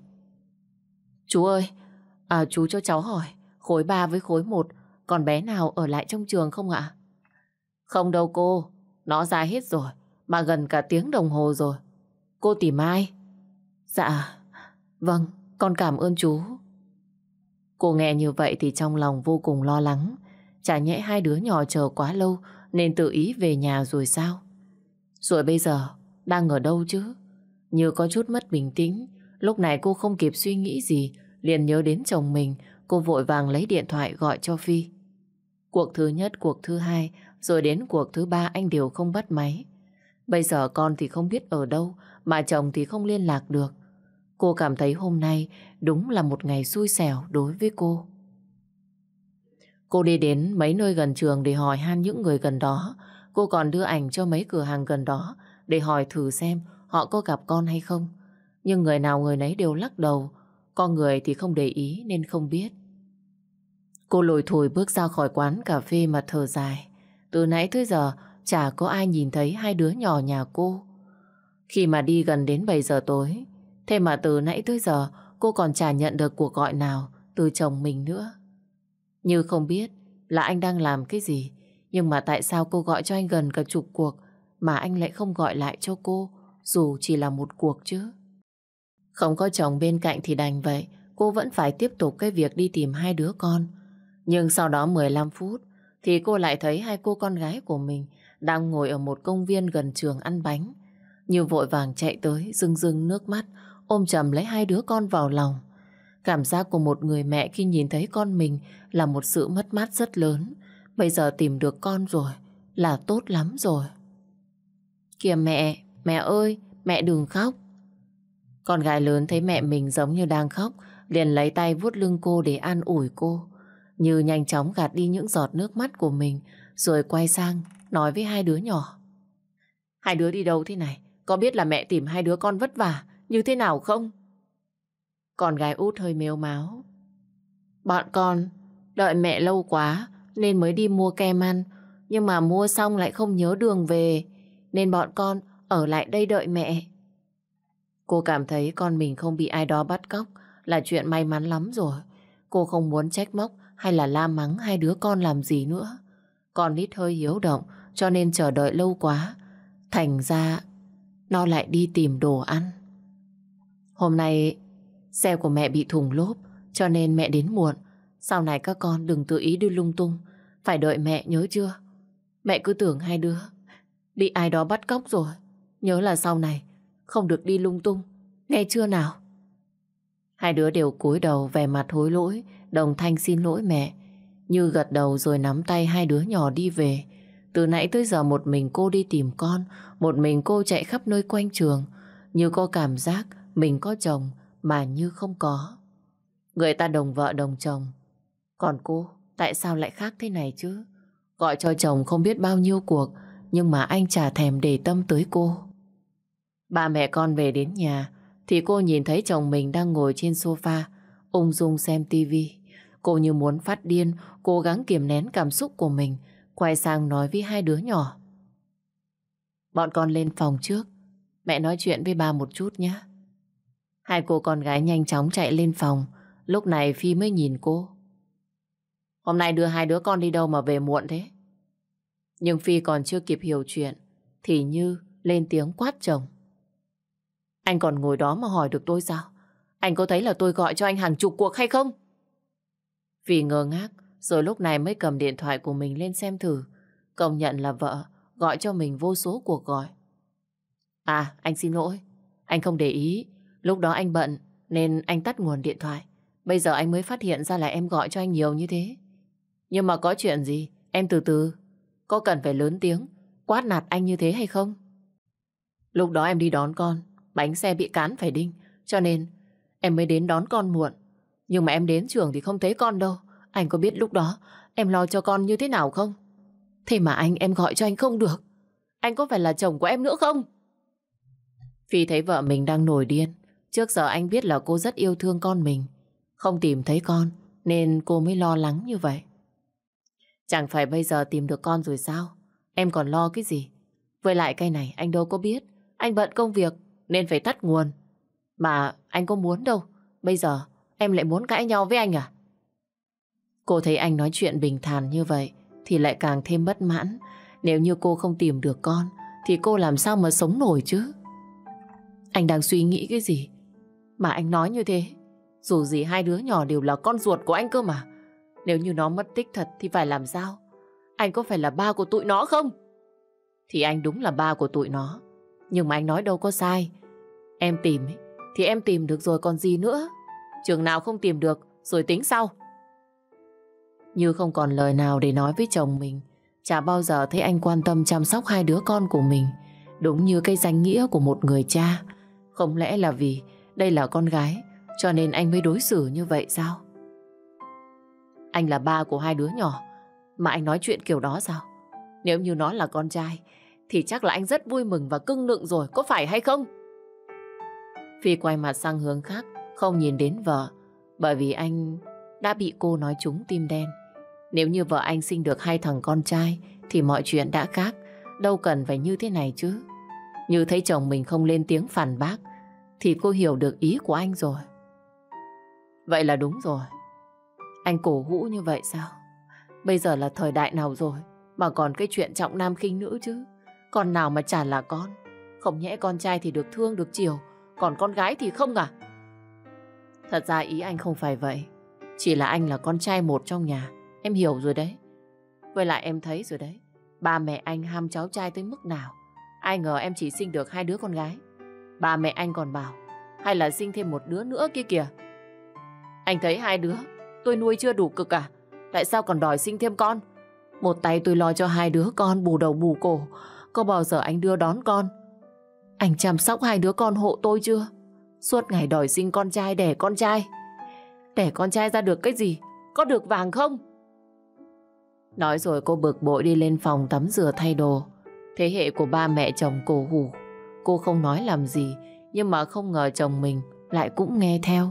Chú ơi, chú cho cháu hỏi, khối 3 với khối 1 còn bé nào ở lại trong trường không ạ? Không đâu cô, nó ra hết rồi, mà gần cả tiếng đồng hồ rồi. Cô tìm ai? Dạ, vâng, con cảm ơn chú. Cô nghe như vậy thì trong lòng vô cùng lo lắng. Chả nhẽ 2 đứa nhỏ chờ quá lâu nên tự ý về nhà rồi sao? Rồi bây giờ đang ở đâu chứ? Như có chút mất bình tĩnh, lúc này cô không kịp suy nghĩ gì, liền nhớ đến chồng mình. Cô vội vàng lấy điện thoại gọi cho Phi. Cuộc thứ nhất, cuộc thứ hai, rồi đến cuộc thứ 3 anh đều không bắt máy. Bây giờ con thì không biết ở đâu, mà chồng thì không liên lạc được. Cô cảm thấy hôm nay đúng là một ngày xui xẻo đối với cô. Cô đi đến mấy nơi gần trường để hỏi han những người gần đó. Cô còn đưa ảnh cho mấy cửa hàng gần đó để hỏi thử xem họ có gặp con hay không. Nhưng người nào người nấy đều lắc đầu. Con người thì không để ý nên không biết. Cô lủi thủi bước ra khỏi quán cà phê mà thở dài. Từ nãy tới giờ chả có ai nhìn thấy 2 đứa nhỏ nhà cô. Khi mà đi gần đến 7 giờ tối, thế mà từ nãy tới giờ cô còn chả nhận được cuộc gọi nào từ chồng mình nữa. Như không biết là anh đang làm cái gì, nhưng mà tại sao cô gọi cho anh gần cả chục cuộc mà anh lại không gọi lại cho cô dù chỉ là một cuộc chứ? Không có chồng bên cạnh thì đành vậy, cô vẫn phải tiếp tục cái việc đi tìm 2 đứa con. Nhưng sau đó 15 phút thì cô lại thấy 2 cô con gái của mình đang ngồi ở một công viên gần trường ăn bánh. Như vội vàng chạy tới, rưng rưng nước mắt, ôm chầm lấy 2 đứa con vào lòng. Cảm giác của một người mẹ khi nhìn thấy con mình là một sự mất mát rất lớn. Bây giờ tìm được con rồi là tốt lắm rồi. Kìa mẹ, mẹ ơi, mẹ đừng khóc. Con gái lớn thấy mẹ mình giống như đang khóc, liền lấy tay vuốt lưng cô để an ủi cô. Như nhanh chóng gạt đi những giọt nước mắt của mình, rồi quay sang nói với 2 đứa nhỏ. 2 đứa đi đâu thế này? Có biết là mẹ tìm 2 đứa con vất vả như thế nào không? Con gái út hơi mếu máo. Bọn con đợi mẹ lâu quá nên mới đi mua kem ăn, nhưng mà mua xong lại không nhớ đường về, nên bọn con ở lại đây đợi mẹ. Cô cảm thấy con mình không bị ai đó bắt cóc là chuyện may mắn lắm rồi. Cô không muốn trách móc hay là la mắng 2 đứa con làm gì nữa. Con nít hơi hiếu động cho nên chờ đợi lâu quá, thành ra nó lại đi tìm đồ ăn. Hôm nay xe của mẹ bị thùng lốp cho nên mẹ đến muộn. Sau này các con đừng tự ý đi lung tung, phải đợi mẹ nhớ chưa? Mẹ cứ tưởng 2 đứa bị ai đó bắt cóc rồi, nhớ là sau này không được đi lung tung, nghe chưa nào? 2 đứa đều cúi đầu vẻ mặt hối lỗi, đồng thanh xin lỗi mẹ. Như gật đầu rồi nắm tay 2 đứa nhỏ đi về. Từ nãy tới giờ một mình cô đi tìm con, một mình cô chạy khắp nơi quanh trường. Như có cảm giác mình có chồng mà Như không có. Người ta đồng vợ đồng chồng, còn cô tại sao lại khác thế này chứ? Gọi cho chồng không biết bao nhiêu cuộc, nhưng mà anh chả thèm để tâm tới cô. Ba mẹ con về đến nhà thì cô nhìn thấy chồng mình đang ngồi trên sofa ung dung xem tivi. Cô như muốn phát điên, cố gắng kiềm nén cảm xúc của mình, quay sang nói với 2 đứa nhỏ. Bọn con lên phòng trước, mẹ nói chuyện với ba một chút nhé. 2 cô con gái nhanh chóng chạy lên phòng. Lúc này Phi mới nhìn cô. Hôm nay đưa 2 đứa con đi đâu mà về muộn thế? Nhưng Phi còn chưa kịp hiểu chuyện thì Như lên tiếng quát chồng. Anh còn ngồi đó mà hỏi được tôi sao? Anh có thấy là tôi gọi cho anh hàng chục cuộc hay không? Phi ngơ ngác, rồi lúc này mới cầm điện thoại của mình lên xem thử. Công nhận là vợ gọi cho mình vô số cuộc gọi. À, anh xin lỗi, anh không để ý. Lúc đó anh bận nên anh tắt nguồn điện thoại. Bây giờ anh mới phát hiện ra là em gọi cho anh nhiều như thế. Nhưng mà có chuyện gì em từ từ. Có cần phải lớn tiếng quát nạt anh như thế hay không? Lúc đó em đi đón con, bánh xe bị cán phải đinh, cho nên em mới đến đón con muộn. Nhưng mà em đến trường thì không thấy con đâu. Anh có biết lúc đó em lo cho con như thế nào không? Thế mà em gọi cho anh không được. Anh có phải là chồng của em nữa không? Phi thấy vợ mình đang nổi điên. Trước giờ anh biết là cô rất yêu thương con mình. Không tìm thấy con nên cô mới lo lắng như vậy. Chẳng phải bây giờ tìm được con rồi sao? Em còn lo cái gì? Với lại cái này anh đâu có biết. Anh bận công việc nên phải tắt nguồn. Mà anh có muốn đâu. Bây giờ em lại muốn cãi nhau với anh à? Cô thấy anh nói chuyện bình thản như vậy thì lại càng thêm bất mãn. Nếu như cô không tìm được con thì cô làm sao mà sống nổi chứ? Anh đang suy nghĩ cái gì mà anh nói như thế? Dù gì hai đứa nhỏ đều là con ruột của anh cơ mà. Nếu như nó mất tích thật thì phải làm sao? Anh có phải là ba của tụi nó không? Thì anh đúng là ba của tụi nó. Nhưng mà anh nói đâu có sai. Em tìm ấy, thì em tìm được rồi còn gì nữa. Chừng nào không tìm được rồi tính sau. Như không còn lời nào để nói với chồng mình. Chả bao giờ thấy anh quan tâm chăm sóc hai đứa con của mình. Đúng như cái danh nghĩa của một người cha. Không lẽ là vì đây là con gái cho nên anh mới đối xử như vậy sao? Anh là ba của hai đứa nhỏ mà anh nói chuyện kiểu đó sao? Nếu như nó là con trai thì chắc là anh rất vui mừng và cưng nựng rồi, có phải hay không? Phi quay mặt sang hướng khác, không nhìn đến vợ, bởi vì anh đã bị cô nói trúng tim đen. Nếu như vợ anh sinh được hai thằng con trai thì mọi chuyện đã khác, đâu cần phải như thế này chứ. Như thấy chồng mình không lên tiếng phản bác thì cô hiểu được ý của anh rồi. Vậy là đúng rồi. Anh cổ hủ như vậy sao? Bây giờ là thời đại nào rồi mà còn cái chuyện trọng nam khinh nữ chứ? Con nào mà chả là con. Không nhẽ con trai thì được thương được chiều, còn con gái thì không à? Thật ra ý anh không phải vậy. Chỉ là anh là con trai một trong nhà. Em hiểu rồi đấy. Với lại em thấy rồi đấy, ba mẹ anh ham cháu trai tới mức nào. Ai ngờ em chỉ sinh được hai đứa con gái. Ba mẹ anh còn bảo hay là sinh thêm một đứa nữa kia kìa. Anh thấy hai đứa tôi nuôi chưa đủ cực à? Tại sao còn đòi sinh thêm con? Một tay tôi lo cho hai đứa con bù đầu bù cổ. Có bao giờ anh đưa đón con, anh chăm sóc hai đứa con hộ tôi chưa? Suốt ngày đòi sinh con trai đẻ con trai. Đẻ con trai ra được cái gì? Có được vàng không? Nói rồi cô bực bội đi lên phòng tắm rửa thay đồ. Thế hệ của ba mẹ chồng cổ hủ. Cô không nói làm gì, nhưng mà không ngờ chồng mình lại cũng nghe theo.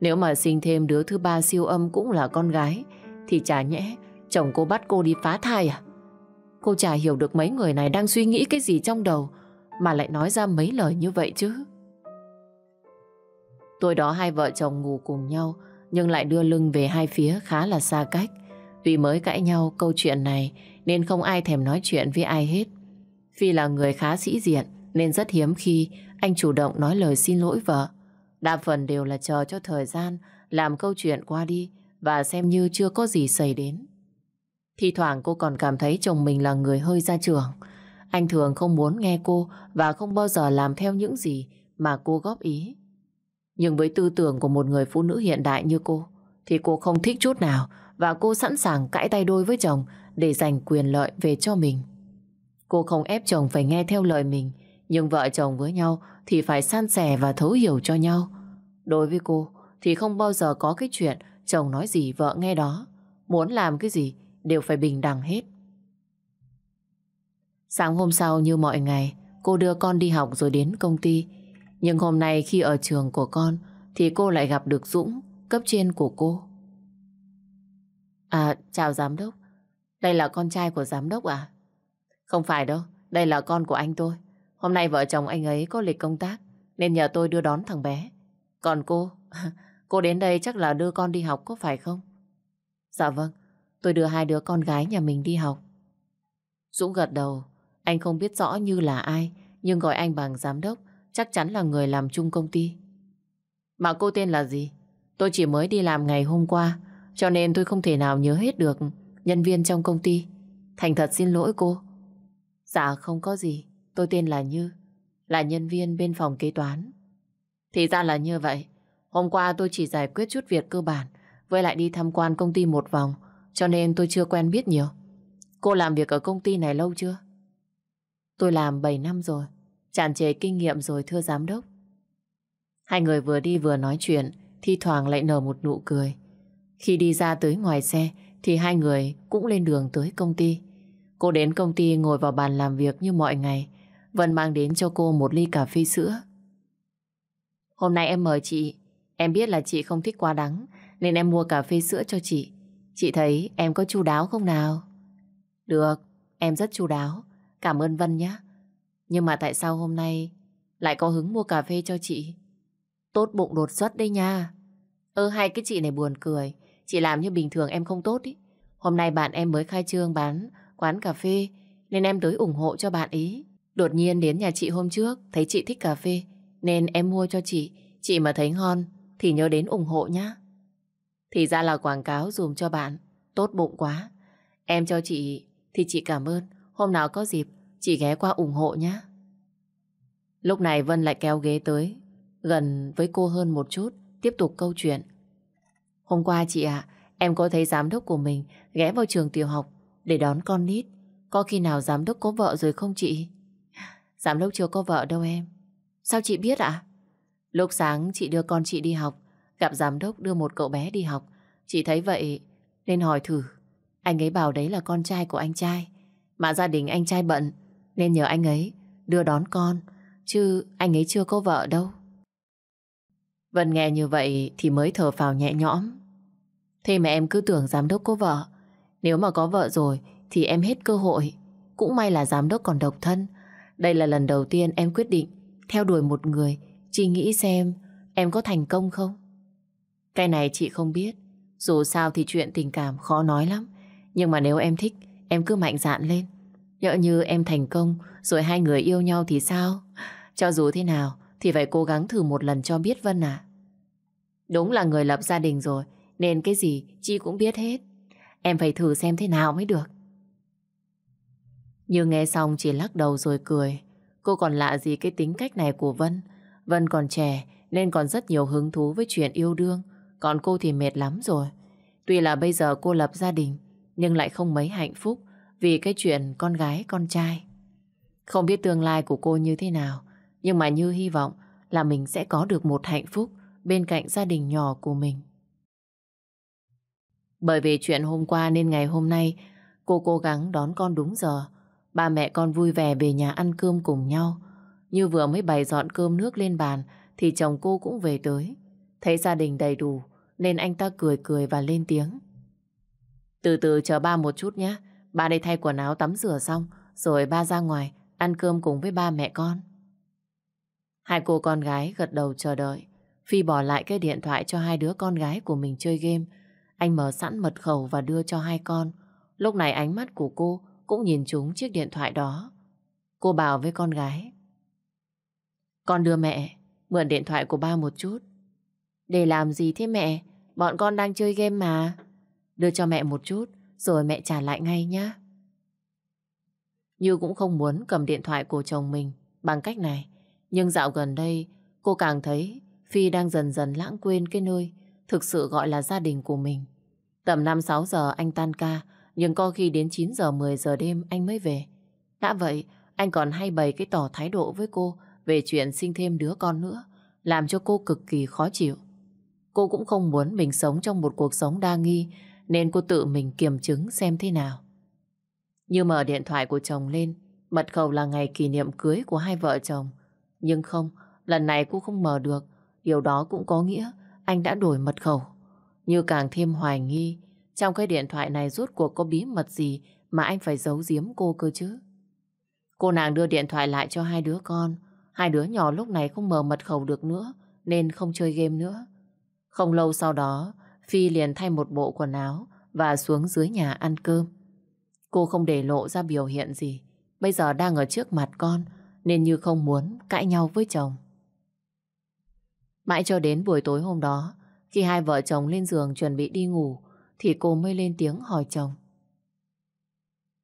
Nếu mà sinh thêm đứa thứ ba siêu âm cũng là con gái thì chả nhẽ chồng cô bắt cô đi phá thai à? Cô chả hiểu được mấy người này đang suy nghĩ cái gì trong đầu mà lại nói ra mấy lời như vậy chứ. Tối đó hai vợ chồng ngủ cùng nhau nhưng lại đưa lưng về hai phía khá là xa cách. Vì mới cãi nhau câu chuyện này nên không ai thèm nói chuyện với ai hết. Phi là người khá sĩ diện nên rất hiếm khi anh chủ động nói lời xin lỗi vợ. Đa phần đều là chờ cho thời gian làm câu chuyện qua đi và xem như chưa có gì xảy đến. Thi thoảng cô còn cảm thấy chồng mình là người hơi gia trưởng. Anh thường không muốn nghe cô và không bao giờ làm theo những gì mà cô góp ý. Nhưng với tư tưởng của một người phụ nữ hiện đại như cô thì cô không thích chút nào và cô sẵn sàng cãi tay đôi với chồng để giành quyền lợi về cho mình. Cô không ép chồng phải nghe theo lời mình, nhưng vợ chồng với nhau thì phải san sẻ và thấu hiểu cho nhau. Đối với cô thì không bao giờ có cái chuyện chồng nói gì vợ nghe đó. Muốn làm cái gì đều phải bình đẳng hết. Sáng hôm sau như mọi ngày, cô đưa con đi học rồi đến công ty. Nhưng hôm nay khi ở trường của con thì cô lại gặp được Dũng, cấp trên của cô. À, chào giám đốc. Đây là con trai của giám đốc à? Không phải đâu, đây là con của anh tôi. Hôm nay vợ chồng anh ấy có lịch công tác nên nhờ tôi đưa đón thằng bé. Còn cô đến đây chắc là đưa con đi học có phải không? Dạ vâng, tôi đưa hai đứa con gái nhà mình đi học. Dũng gật đầu. Anh không biết rõ Như là ai, nhưng gọi anh bằng giám đốc chắc chắn là người làm chung công ty. Mà cô tên là gì? Tôi chỉ mới đi làm ngày hôm qua cho nên tôi không thể nào nhớ hết được nhân viên trong công ty. Thành thật xin lỗi cô. Dạ không có gì. Tôi tên là Như, là nhân viên bên phòng kế toán. Thì ra là như vậy. Hôm qua tôi chỉ giải quyết chút việc cơ bản, với lại đi tham quan công ty một vòng, cho nên tôi chưa quen biết nhiều. Cô làm việc ở công ty này lâu chưa? Tôi làm 7 năm rồi, tràn trề kinh nghiệm rồi thưa giám đốc. Hai người vừa đi vừa nói chuyện, thi thoảng lại nở một nụ cười. Khi đi ra tới ngoài xe thì hai người cũng lên đường tới công ty. Cô đến công ty ngồi vào bàn làm việc như mọi ngày. Vân mang đến cho cô một ly cà phê sữa. Hôm nay em mời chị. Em biết là chị không thích quá đắng nên em mua cà phê sữa cho chị. Chị thấy em có chu đáo không nào? Được, em rất chu đáo. Cảm ơn Vân nhé. Nhưng mà tại sao hôm nay lại có hứng mua cà phê cho chị? Tốt bụng đột xuất đấy nha. Hay cái chị này buồn cười. Chị làm như bình thường em không tốt ý. Hôm nay bạn em mới khai trương bán quán cà phê nên em tới ủng hộ cho bạn ý. Đột nhiên đến nhà chị hôm trước, thấy chị thích cà phê nên em mua cho chị. Chị mà thấy ngon thì nhớ đến ủng hộ nhá. Thì ra là quảng cáo dùm cho bạn. Tốt bụng quá. Em cho chị thì chị cảm ơn. Hôm nào có dịp chị ghé qua ủng hộ nhá. Lúc này Vân lại kéo ghế tới gần với cô hơn một chút, tiếp tục câu chuyện. Hôm qua chị ạ, em có thấy giám đốc của mình ghé vào trường tiểu học để đón con nít. Có khi nào giám đốc có vợ rồi không chị? Giám đốc chưa có vợ đâu em. Sao chị biết ạ? Lúc sáng chị đưa con chị đi học, gặp giám đốc đưa một cậu bé đi học. Chị thấy vậy nên hỏi thử. Anh ấy bảo đấy là con trai của anh trai, mà gia đình anh trai bận nên nhờ anh ấy đưa đón con, chứ anh ấy chưa có vợ đâu. Vân nghe như vậy thì mới thở phào nhẹ nhõm. Thế mà em cứ tưởng giám đốc có vợ. Nếu mà có vợ rồi thì em hết cơ hội. Cũng may là giám đốc còn độc thân. Đây là lần đầu tiên em quyết định theo đuổi một người. Chị nghĩ xem em có thành công không? Cái này chị không biết. Dù sao thì chuyện tình cảm khó nói lắm. Nhưng mà nếu em thích, em cứ mạnh dạn lên. Nhỡ như em thành công rồi hai người yêu nhau thì sao? Cho dù thế nào thì phải cố gắng thử một lần cho biết Vân à. Đúng là người lập gia đình rồi nên cái gì chị cũng biết hết. Em phải thử xem thế nào mới được. Nhưng nghe xong chỉ lắc đầu rồi cười. Cô còn lạ gì cái tính cách này của Vân. Vân còn trẻ nên còn rất nhiều hứng thú với chuyện yêu đương. Còn cô thì mệt lắm rồi. Tuy là bây giờ cô lập gia đình nhưng lại không mấy hạnh phúc vì cái chuyện con gái con trai. Không biết tương lai của cô như thế nào, nhưng mà Như hy vọng là mình sẽ có được một hạnh phúc bên cạnh gia đình nhỏ của mình. Bởi vì chuyện hôm qua nên ngày hôm nay cô cố gắng đón con đúng giờ. Ba mẹ con vui vẻ về nhà ăn cơm cùng nhau. Như vừa mới bày dọn cơm nước lên bàn thì chồng cô cũng về tới. Thấy gia đình đầy đủ nên anh ta cười cười và lên tiếng. Từ từ chờ ba một chút nhé. Ba đây thay quần áo tắm rửa xong rồi ba ra ngoài ăn cơm cùng với ba mẹ con. Hai cô con gái gật đầu chờ đợi. Phi bỏ lại cái điện thoại cho hai đứa con gái của mình chơi game. Anh mở sẵn mật khẩu và đưa cho hai con. Lúc này ánh mắt của cô cũng nhìn trúng chiếc điện thoại đó. Cô bảo với con gái. Con đưa mẹ, mượn điện thoại của ba một chút. Để làm gì thế mẹ? Bọn con đang chơi game mà. Đưa cho mẹ một chút, rồi mẹ trả lại ngay nhá. Như cũng không muốn cầm điện thoại của chồng mình bằng cách này. Nhưng dạo gần đây, cô càng thấy Phi đang dần dần lãng quên cái nơi thực sự gọi là gia đình của mình. Tầm 5-6 giờ anh tan ca, nhưng có khi đến 9 giờ 10 giờ đêm anh mới về. Đã vậy, anh còn hay bày cái tỏ thái độ với cô về chuyện sinh thêm đứa con nữa, làm cho cô cực kỳ khó chịu. Cô cũng không muốn mình sống trong một cuộc sống đa nghi, nên cô tự mình kiểm chứng xem thế nào. Như mở điện thoại của chồng lên, mật khẩu là ngày kỷ niệm cưới của hai vợ chồng. Nhưng không, lần này cô không mở được. Điều đó cũng có nghĩa anh đã đổi mật khẩu. Như càng thêm hoài nghi, trong cái điện thoại này rốt cuộc có bí mật gì mà anh phải giấu giếm cô cơ chứ. Cô nàng đưa điện thoại lại cho hai đứa con. Hai đứa nhỏ lúc này không mở mật khẩu được nữa nên không chơi game nữa. Không lâu sau đó, Phi liền thay một bộ quần áo và xuống dưới nhà ăn cơm. Cô không để lộ ra biểu hiện gì. Bây giờ đang ở trước mặt con nên Như không muốn cãi nhau với chồng. Mãi cho đến buổi tối hôm đó, khi hai vợ chồng lên giường chuẩn bị đi ngủ thì cô mới lên tiếng hỏi chồng.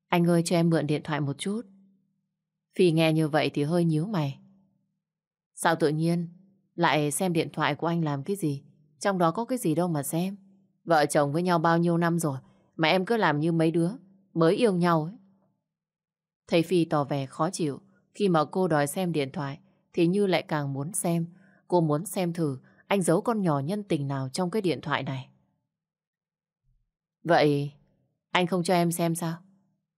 Anh ơi, cho em mượn điện thoại một chút. Phi nghe như vậy thì hơi nhíu mày. Sao tự nhiên lại xem điện thoại của anh làm cái gì? Trong đó có cái gì đâu mà xem. Vợ chồng với nhau bao nhiêu năm rồi mà em cứ làm như mấy đứa mới yêu nhau ấy. Thấy Phi tỏ vẻ khó chịu khi mà cô đòi xem điện thoại thì Như lại càng muốn xem. Cô muốn xem thử anh giấu con nhỏ nhân tình nào trong cái điện thoại này. Vậy anh không cho em xem sao?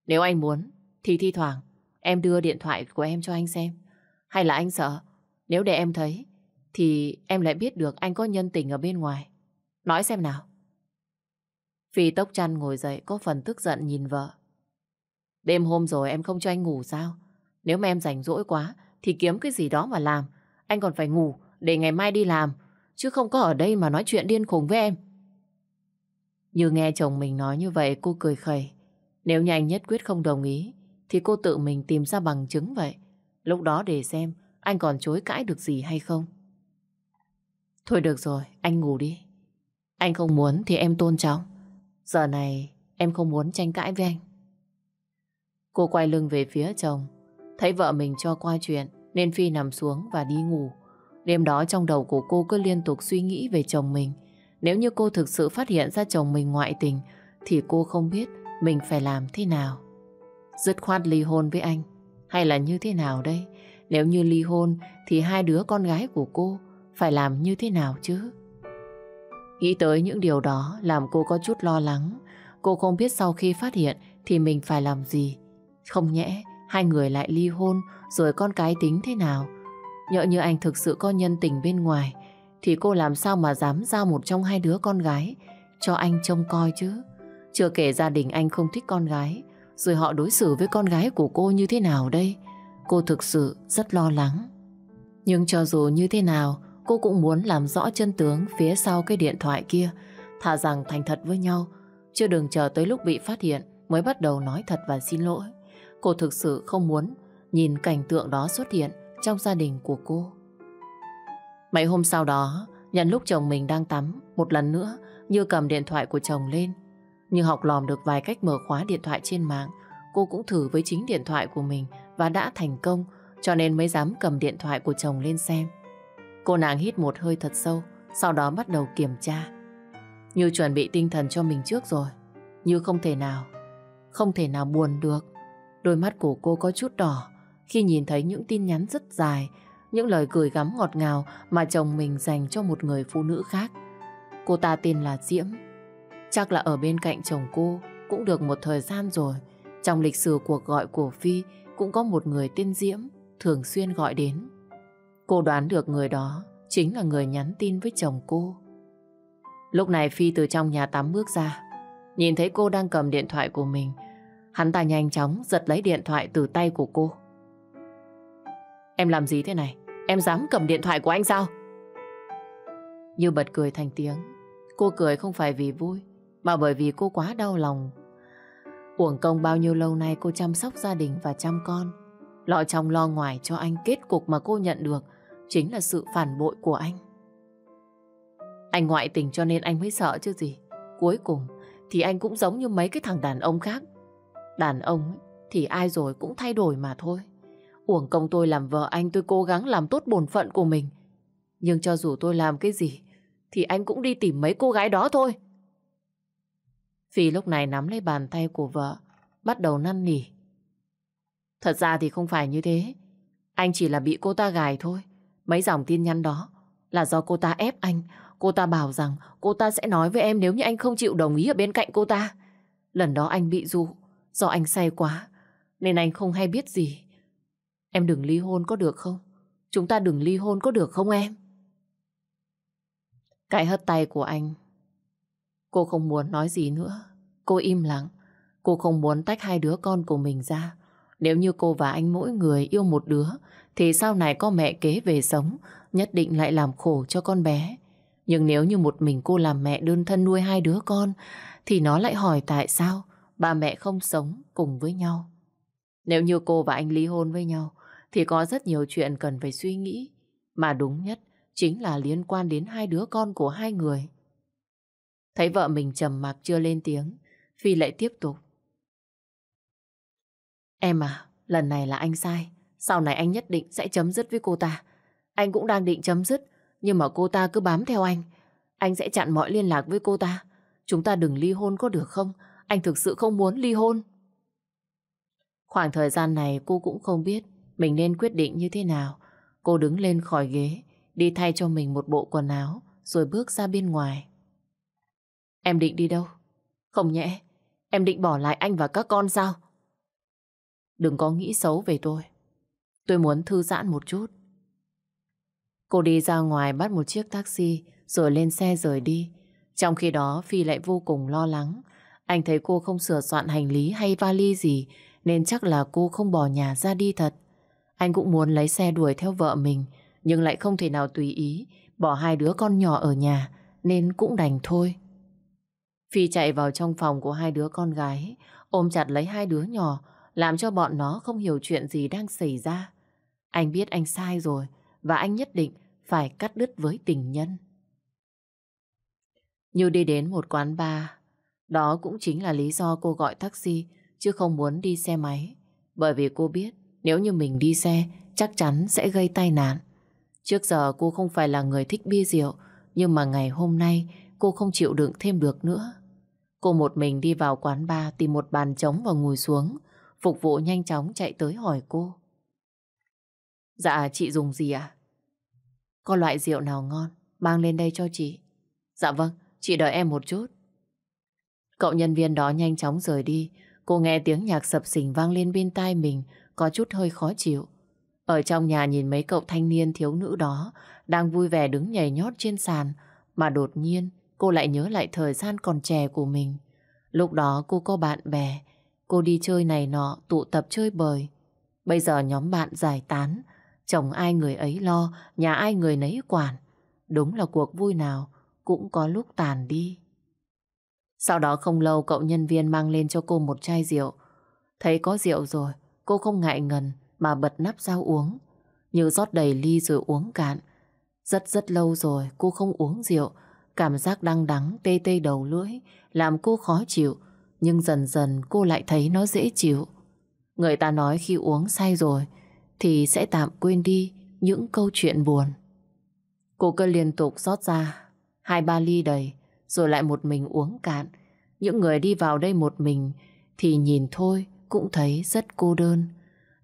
Nếu anh muốn thì thi thoảng em đưa điện thoại của em cho anh xem. Hay là anh sợ nếu để em thấy thì em lại biết được anh có nhân tình ở bên ngoài? Nói xem nào. Phi tốc chăn ngồi dậy có phần tức giận nhìn vợ. Đêm hôm rồi em không cho anh ngủ sao? Nếu mà em rảnh rỗi quá thì kiếm cái gì đó mà làm. Anh còn phải ngủ để ngày mai đi làm, chứ không có ở đây mà nói chuyện điên khùng với em. Như nghe chồng mình nói như vậy cô cười khẩy. Nếu như anh nhất quyết không đồng ý thì cô tự mình tìm ra bằng chứng vậy. Lúc đó để xem anh còn chối cãi được gì hay không. Thôi được rồi, anh ngủ đi. Anh không muốn thì em tôn trọng. Giờ này em không muốn tranh cãi với anh. Cô quay lưng về phía chồng. Thấy vợ mình cho qua chuyện nên Phi nằm xuống và đi ngủ. Đêm đó trong đầu của cô cứ liên tục suy nghĩ về chồng mình. Nếu như cô thực sự phát hiện ra chồng mình ngoại tình thì cô không biết mình phải làm thế nào. Dứt khoát ly hôn với anh hay là như thế nào đây? Nếu như ly hôn thì hai đứa con gái của cô phải làm như thế nào chứ? Nghĩ tới những điều đó làm cô có chút lo lắng. Cô không biết sau khi phát hiện thì mình phải làm gì. Không nhẽ hai người lại ly hôn rồi con cái tính thế nào? Nhỡ như anh thực sự có nhân tình bên ngoài thì cô làm sao mà dám giao một trong hai đứa con gái cho anh trông coi chứ? Chưa kể gia đình anh không thích con gái, rồi họ đối xử với con gái của cô như thế nào đây? Cô thực sự rất lo lắng. Nhưng cho dù như thế nào, cô cũng muốn làm rõ chân tướng phía sau cái điện thoại kia. Thà rằng thành thật với nhau, chứ đừng chờ tới lúc bị phát hiện mới bắt đầu nói thật và xin lỗi. Cô thực sự không muốn nhìn cảnh tượng đó xuất hiện trong gia đình của cô. Mấy hôm sau đó, nhân lúc chồng mình đang tắm, một lần nữa Như cầm điện thoại của chồng lên. Như học lòm được vài cách mở khóa điện thoại trên mạng. Cô cũng thử với chính điện thoại của mình và đã thành công, cho nên mới dám cầm điện thoại của chồng lên xem. Cô nàng hít một hơi thật sâu, sau đó bắt đầu kiểm tra. Như chuẩn bị tinh thần cho mình trước rồi. Như không thể nào buồn được. Đôi mắt của cô có chút đỏ khi nhìn thấy những tin nhắn rất dài, những lời gửi gắm ngọt ngào mà chồng mình dành cho một người phụ nữ khác. Cô ta tên là Diễm. Chắc là ở bên cạnh chồng cô cũng được một thời gian rồi. Trong lịch sử cuộc gọi của Phi cũng có một người tên Diễm thường xuyên gọi đến. Cô đoán được người đó chính là người nhắn tin với chồng cô. Lúc này Phi từ trong nhà tắm bước ra, nhìn thấy cô đang cầm điện thoại của mình. Hắn ta nhanh chóng giật lấy điện thoại từ tay của cô. Em làm gì thế này? Em dám cầm điện thoại của anh sao? Như bật cười thành tiếng. Cô cười không phải vì vui mà bởi vì cô quá đau lòng. Uổng công bao nhiêu lâu nay cô chăm sóc gia đình và chăm con, lo trong lo ngoài cho anh, kết cục mà cô nhận được chính là sự phản bội của anh. Anh ngoại tình cho nên anh mới sợ chứ gì. Cuối cùng thì anh cũng giống như mấy cái thằng đàn ông khác. Đàn ông ấy, thì ai rồi cũng thay đổi mà thôi. Uổng công tôi làm vợ anh, tôi cố gắng làm tốt bổn phận của mình. Nhưng cho dù tôi làm cái gì thì anh cũng đi tìm mấy cô gái đó thôi. Phi lúc này nắm lấy bàn tay của vợ, bắt đầu năn nỉ. Thật ra thì không phải như thế. Anh chỉ là bị cô ta gài thôi. Mấy dòng tin nhắn đó là do cô ta ép anh. Cô ta bảo rằng cô ta sẽ nói với em nếu như anh không chịu đồng ý ở bên cạnh cô ta. Lần đó anh bị dụ, do anh say quá nên anh không hay biết gì. Em đừng ly hôn có được không? Chúng ta đừng ly hôn có được không em? Cái hất tay của anh. Cô không muốn nói gì nữa. Cô im lặng. Cô không muốn tách hai đứa con của mình ra. Nếu như cô và anh mỗi người yêu một đứa thì sau này có mẹ kế về sống nhất định lại làm khổ cho con bé. Nhưng nếu như một mình cô làm mẹ đơn thân nuôi hai đứa con thì nó lại hỏi tại sao ba mẹ không sống cùng với nhau. Nếu như cô và anh ly hôn với nhau thì có rất nhiều chuyện cần phải suy nghĩ. Mà đúng nhất chính là liên quan đến hai đứa con của hai người. Thấy vợ mình trầm mặc chưa lên tiếng, Phi lại tiếp tục. Em à, lần này là anh sai. Sau này anh nhất định sẽ chấm dứt với cô ta. Anh cũng đang định chấm dứt, nhưng mà cô ta cứ bám theo anh. Anh sẽ chặn mọi liên lạc với cô ta. Chúng ta đừng ly hôn có được không? anh thực sự không muốn ly hôn. Khoảng thời gian này cô cũng không biết mình nên quyết định như thế nào. Cô đứng lên khỏi ghế, đi thay cho mình một bộ quần áo, rồi bước ra bên ngoài. Em định đi đâu? Không nhẽ em định bỏ lại anh và các con sao? Đừng có nghĩ xấu về tôi. Tôi muốn thư giãn một chút. Cô đi ra ngoài bắt một chiếc taxi rồi lên xe rời đi. Trong khi đó Phi lại vô cùng lo lắng. Anh thấy cô không sửa soạn hành lý hay vali gì nên chắc là cô không bỏ nhà ra đi thật. Anh cũng muốn lấy xe đuổi theo vợ mình nhưng lại không thể nào tùy ý bỏ hai đứa con nhỏ ở nhà nên cũng đành thôi. Phi chạy vào trong phòng của hai đứa con gái, ôm chặt lấy hai đứa nhỏ, làm cho bọn nó không hiểu chuyện gì đang xảy ra. Anh biết anh sai rồi và anh nhất định phải cắt đứt với tình nhân. Như đi đến một quán bar, đó cũng chính là lý do cô gọi taxi chứ không muốn đi xe máy, bởi vì cô biết nếu như mình đi xe chắc chắn sẽ gây tai nạn. Trước giờ cô không phải là người thích bia rượu, nhưng mà ngày hôm nay cô không chịu đựng thêm được nữa. Cô một mình đi vào quán bar tìm một bàn trống và ngồi xuống. Phục vụ nhanh chóng chạy tới hỏi cô. Dạ chị dùng gì ạ? Có loại rượu nào ngon mang lên đây cho chị. Dạ vâng, chị đợi em một chút. Cậu nhân viên đó nhanh chóng rời đi. Cô nghe tiếng nhạc sập sình vang lên bên tai mình, có chút hơi khó chịu. Ở trong nhà nhìn mấy cậu thanh niên thiếu nữ đó đang vui vẻ đứng nhảy nhót trên sàn, mà đột nhiên cô lại nhớ lại thời gian còn trẻ của mình. Lúc đó cô có bạn bè, cô đi chơi này nọ, tụ tập chơi bời. Bây giờ nhóm bạn giải tán, chồng ai người ấy lo, nhà ai người nấy quản. Đúng là cuộc vui nào cũng có lúc tàn đi. Sau đó không lâu cậu nhân viên mang lên cho cô một chai rượu. Thấy có rượu rồi, cô không ngại ngần mà bật nắp ra uống. Như rót đầy ly rồi uống cạn. Rất lâu rồi cô không uống rượu. Cảm giác đắng đắng, tê tê đầu lưỡi làm cô khó chịu. Nhưng dần dần cô lại thấy nó dễ chịu. Người ta nói khi uống say rồi thì sẽ tạm quên đi những câu chuyện buồn. Cô cứ liên tục rót ra 2-3 ly đầy, rồi lại một mình uống cạn. Những người đi vào đây một mình thì nhìn thôi cũng thấy rất cô đơn.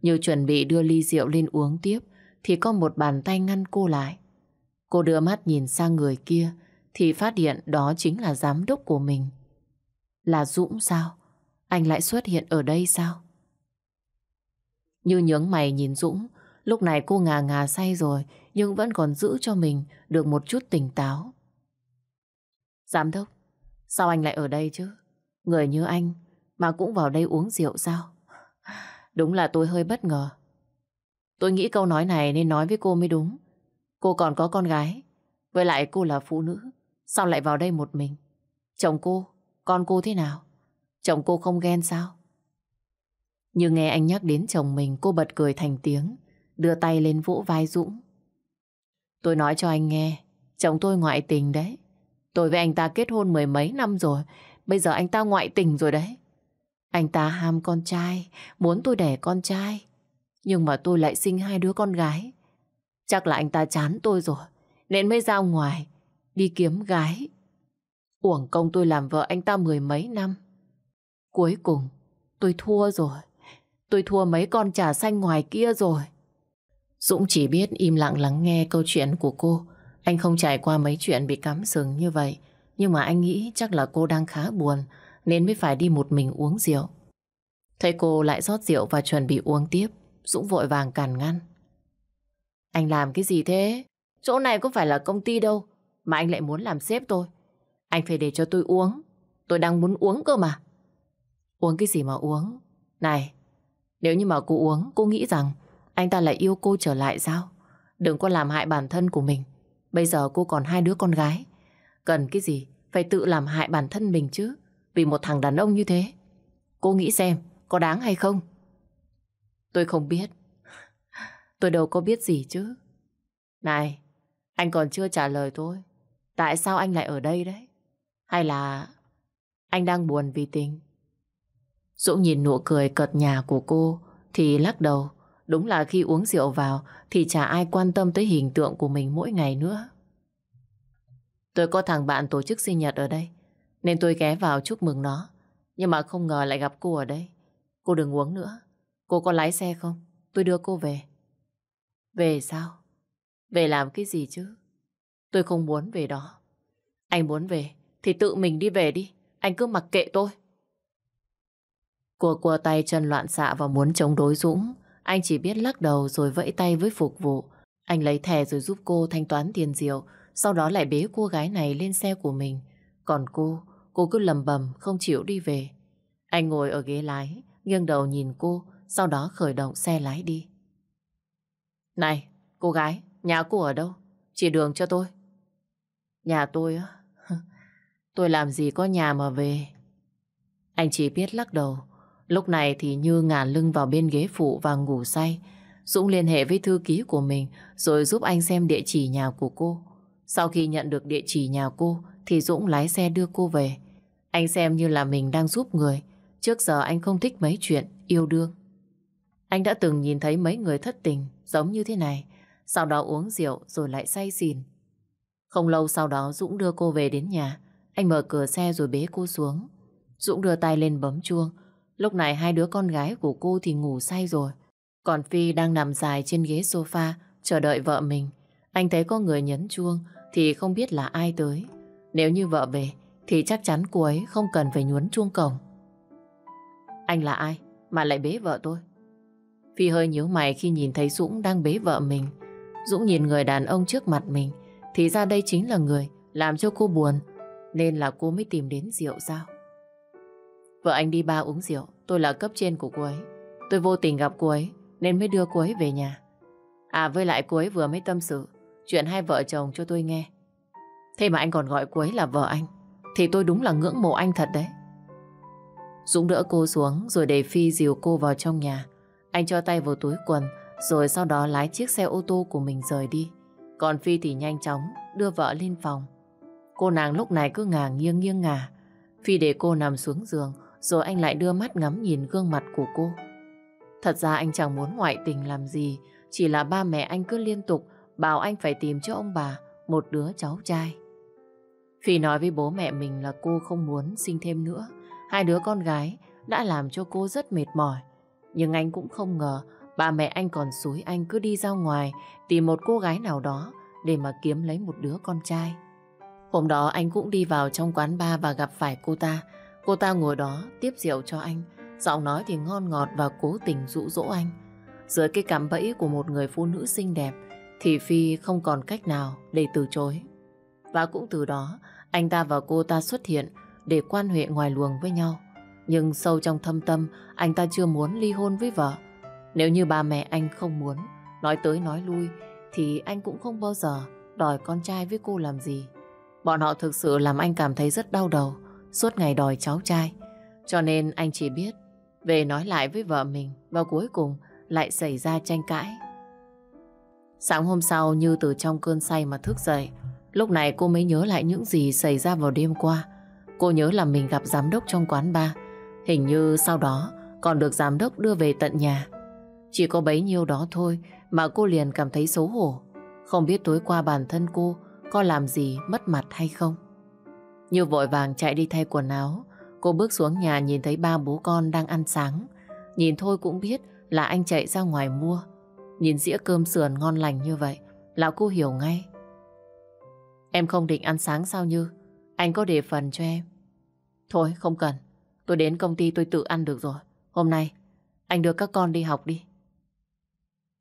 Như chuẩn bị đưa ly rượu lên uống tiếp thì có một bàn tay ngăn cô lại. Cô đưa mắt nhìn sang người kia thì phát hiện đó chính là giám đốc của mình. Là Dũng sao? Anh lại xuất hiện ở đây sao? Như nhướng mày nhìn Dũng. Lúc này cô ngà say rồi nhưng vẫn còn giữ cho mình được một chút tỉnh táo. Giám đốc, sao anh lại ở đây chứ? Người như anh mà cũng vào đây uống rượu sao? Đúng là tôi hơi bất ngờ. Tôi nghĩ câu nói này nên nói với cô mới đúng. Cô còn có con gái, với lại cô là phụ nữ, sao lại vào đây một mình? Chồng cô, con cô thế nào? Chồng cô không ghen sao? Như nghe anh nhắc đến chồng mình, cô bật cười thành tiếng, đưa tay lên vỗ vai Dũng. Tôi nói cho anh nghe, chồng tôi ngoại tình đấy. Tôi với anh ta kết hôn mười mấy năm rồi, bây giờ anh ta ngoại tình rồi đấy. Anh ta ham con trai, muốn tôi đẻ con trai, nhưng mà tôi lại sinh hai đứa con gái. Chắc là anh ta chán tôi rồi, nên mới ra ngoài đi kiếm gái. Uổng công tôi làm vợ anh ta mười mấy năm. Cuối cùng tôi thua rồi. Tôi thua mấy con trà xanh ngoài kia rồi. Dũng chỉ biết im lặng lắng nghe câu chuyện của cô. Anh không trải qua mấy chuyện bị cắm sừng như vậy, nhưng mà anh nghĩ chắc là cô đang khá buồn nên mới phải đi một mình uống rượu. Thấy cô lại rót rượu và chuẩn bị uống tiếp, Dũng vội vàng cản ngăn. Anh làm cái gì thế? Chỗ này có phải là công ty đâu mà anh lại muốn làm sếp tôi. Anh phải để cho tôi uống. Tôi đang muốn uống cơ mà. Uống cái gì mà uống? Này, nếu như mà cô uống, cô nghĩ rằng anh ta lại yêu cô trở lại sao? Đừng có làm hại bản thân của mình. Bây giờ cô còn hai đứa con gái, cần cái gì phải tự làm hại bản thân mình chứ. Vì một thằng đàn ông như thế, cô nghĩ xem có đáng hay không? Tôi không biết. Tôi đâu có biết gì chứ. Này, anh còn chưa trả lời tôi. Tại sao anh lại ở đây đấy? Hay là anh đang buồn vì tình? Dũng nhìn nụ cười cợt nhả của cô thì lắc đầu. Đúng là khi uống rượu vào thì chả ai quan tâm tới hình tượng của mình mỗi ngày nữa. Tôi có thằng bạn tổ chức sinh nhật ở đây nên tôi ghé vào chúc mừng nó. Nhưng mà không ngờ lại gặp cô ở đây. Cô đừng uống nữa. Cô có lái xe không? Tôi đưa cô về. Về sao? Về làm cái gì chứ? Tôi không muốn về đó. Anh muốn về thì tự mình đi về đi. Anh cứ mặc kệ tôi. Cô cua tay chân loạn xạ và muốn chống đối Dũng. Anh chỉ biết lắc đầu rồi vẫy tay với phục vụ. Anh lấy thẻ rồi giúp cô thanh toán tiền rượu. Sau đó lại bế cô gái này lên xe của mình. Còn cô cứ lầm bầm không chịu đi về. Anh ngồi ở ghế lái, nghiêng đầu nhìn cô, sau đó khởi động xe lái đi. Này, cô gái, nhà cô ở đâu? Chỉ đường cho tôi. Nhà tôi á? Tôi làm gì có nhà mà về. Anh chỉ biết lắc đầu. Lúc này thì Như ngả lưng vào bên ghế phụ và ngủ say. Dũng liên hệ với thư ký của mình rồi giúp anh xem địa chỉ nhà của cô. Sau khi nhận được địa chỉ nhà cô thì Dũng lái xe đưa cô về. Anh xem như là mình đang giúp người. Trước giờ anh không thích mấy chuyện yêu đương. Anh đã từng nhìn thấy mấy người thất tình giống như thế này, sau đó uống rượu rồi lại say xỉn. Không lâu sau đó Dũng đưa cô về đến nhà. Anh mở cửa xe rồi bế cô xuống. Dũng đưa tay lên bấm chuông. Lúc này hai đứa con gái của cô thì ngủ say rồi. Còn Phi đang nằm dài trên ghế sofa chờ đợi vợ mình. Anh thấy có người nhấn chuông thì không biết là ai tới. Nếu như vợ về thì chắc chắn cô ấy không cần phải nhún chuông cổng. Anh là ai mà lại bế vợ tôi? Phi hơi nhíu mày khi nhìn thấy Dũng đang bế vợ mình. Dũng nhìn người đàn ông trước mặt mình, thì ra đây chính là người làm cho cô buồn, nên là cô mới tìm đến rượu sao? Vợ anh đi bar uống rượu, tôi là cấp trên của cô ấy. Tôi vô tình gặp cô ấy nên mới đưa cô ấy về nhà. À, với lại cô ấy vừa mới tâm sự chuyện hai vợ chồng cho tôi nghe. Thế mà anh còn gọi cô ấy là vợ anh, thì tôi đúng là ngưỡng mộ anh thật đấy. Dũng đỡ cô xuống rồi để Phi dìu cô vào trong nhà. Anh cho tay vào túi quần rồi sau đó lái chiếc xe ô tô của mình rời đi. Còn Phi thì nhanh chóng đưa vợ lên phòng. Cô nàng lúc này cứ ngả nghiêng nghiêng ngả. Phi để cô nằm xuống giường rồi anh lại đưa mắt ngắm nhìn gương mặt của cô. Thật ra anh chẳng muốn ngoại tình làm gì, chỉ là ba mẹ anh cứ liên tục bảo anh phải tìm cho ông bà một đứa cháu trai. Phi nói với bố mẹ mình là cô không muốn sinh thêm nữa. Hai đứa con gái đã làm cho cô rất mệt mỏi. Nhưng anh cũng không ngờ ba mẹ anh còn xúi anh cứ đi ra ngoài tìm một cô gái nào đó để mà kiếm lấy một đứa con trai. Hôm đó anh cũng đi vào trong quán bar và gặp phải cô ta. Cô ta ngồi đó tiếp rượu cho anh. Giọng nói thì ngon ngọt và cố tình dụ dỗ anh. Dưới cái cạm bẫy của một người phụ nữ xinh đẹp thì Phi không còn cách nào để từ chối. Và cũng từ đó anh ta và cô ta xuất hiện để quan hệ ngoài luồng với nhau. Nhưng sâu trong thâm tâm anh ta chưa muốn ly hôn với vợ. Nếu như ba mẹ anh không muốn nói tới nói lui thì anh cũng không bao giờ đòi con trai với cô làm gì. Bọn họ thực sự làm anh cảm thấy rất đau đầu, suốt ngày đòi cháu trai. Cho nên anh chỉ biết về nói lại với vợ mình và cuối cùng lại xảy ra tranh cãi. Sáng hôm sau Như từ trong cơn say mà thức dậy. Lúc này cô mới nhớ lại những gì xảy ra vào đêm qua. Cô nhớ là mình gặp giám đốc trong quán bar. Hình như sau đó còn được giám đốc đưa về tận nhà. Chỉ có bấy nhiêu đó thôi mà cô liền cảm thấy xấu hổ. Không biết tối qua bản thân cô có làm gì mất mặt hay không. Như vội vàng chạy đi thay quần áo. Cô bước xuống nhà nhìn thấy ba bố con đang ăn sáng. Nhìn thôi cũng biết là anh chạy ra ngoài mua. Nhìn dĩa cơm sườn ngon lành như vậy là cô hiểu ngay. Em không định ăn sáng sao Như? Anh có để phần cho em. Thôi không cần, tôi đến công ty tôi tự ăn được rồi. Hôm nay anh đưa các con đi học đi.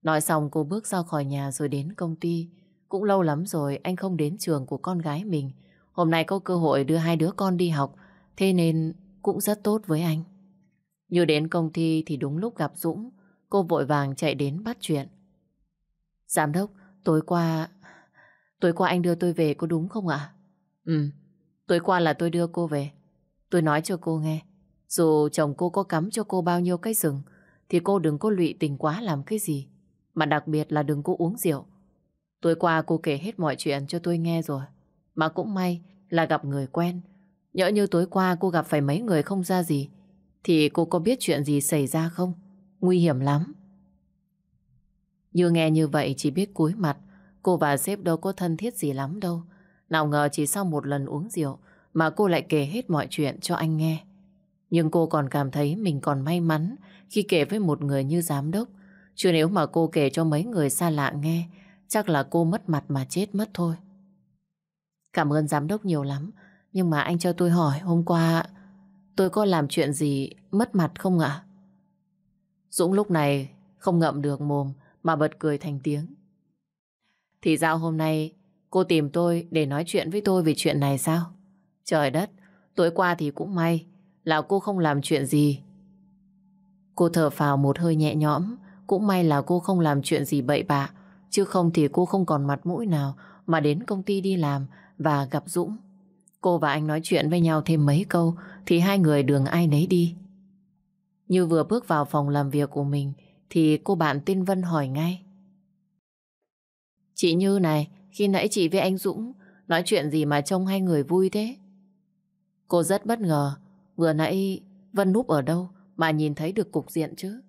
Nói xong cô bước ra khỏi nhà rồi đến công ty. Cũng lâu lắm rồi anh không đến trường của con gái mình. Hôm nay có cơ hội đưa hai đứa con đi học, thế nên cũng rất tốt với anh. Như đến công ty thì đúng lúc gặp Dũng. Cô vội vàng chạy đến bắt chuyện. Giám đốc, tối qua anh đưa tôi về có đúng không ạ? Ừ, tối qua là tôi đưa cô về. Tôi nói cho cô nghe, dù chồng cô có cắm cho cô bao nhiêu cái rừng thì cô đừng có lụy tình quá làm cái gì. Mà đặc biệt là đừng có uống rượu. Tối qua cô kể hết mọi chuyện cho tôi nghe rồi. Mà cũng may là gặp người quen. Nhỡ như tối qua cô gặp phải mấy người không ra gì thì cô có biết chuyện gì xảy ra không? Nguy hiểm lắm. Như nghe như vậy chỉ biết cúi mặt. Cô và sếp đâu có thân thiết gì lắm đâu. Nào ngờ chỉ sau một lần uống rượu mà cô lại kể hết mọi chuyện cho anh nghe. Nhưng cô còn cảm thấy mình còn may mắn khi kể với một người như giám đốc. Chứ nếu mà cô kể cho mấy người xa lạ nghe, chắc là cô mất mặt mà chết mất thôi. Cảm ơn giám đốc nhiều lắm. Nhưng mà anh cho tôi hỏi, hôm qua tôi có làm chuyện gì mất mặt không ạ? Dũng lúc này không ngậm được mồm mà bật cười thành tiếng. Thì dạo hôm nay cô tìm tôi để nói chuyện với tôi về chuyện này sao? Trời đất, tối qua thì cũng may là cô không làm chuyện gì. Cô thở phào một hơi nhẹ nhõm. Cũng may là cô không làm chuyện gì bậy bạ, chứ không thì cô không còn mặt mũi nào mà đến công ty đi làm và gặp Dũng. Cô và anh nói chuyện với nhau thêm mấy câu thì hai người đường ai nấy đi. Như vừa bước vào phòng làm việc của mình thì cô bạn tên Vân hỏi ngay. Chị Như này, khi nãy chị với anh Dũng nói chuyện gì mà trông hai người vui thế? Cô rất bất ngờ, vừa nãy Vân núp ở đâu mà nhìn thấy được cục diện chứ?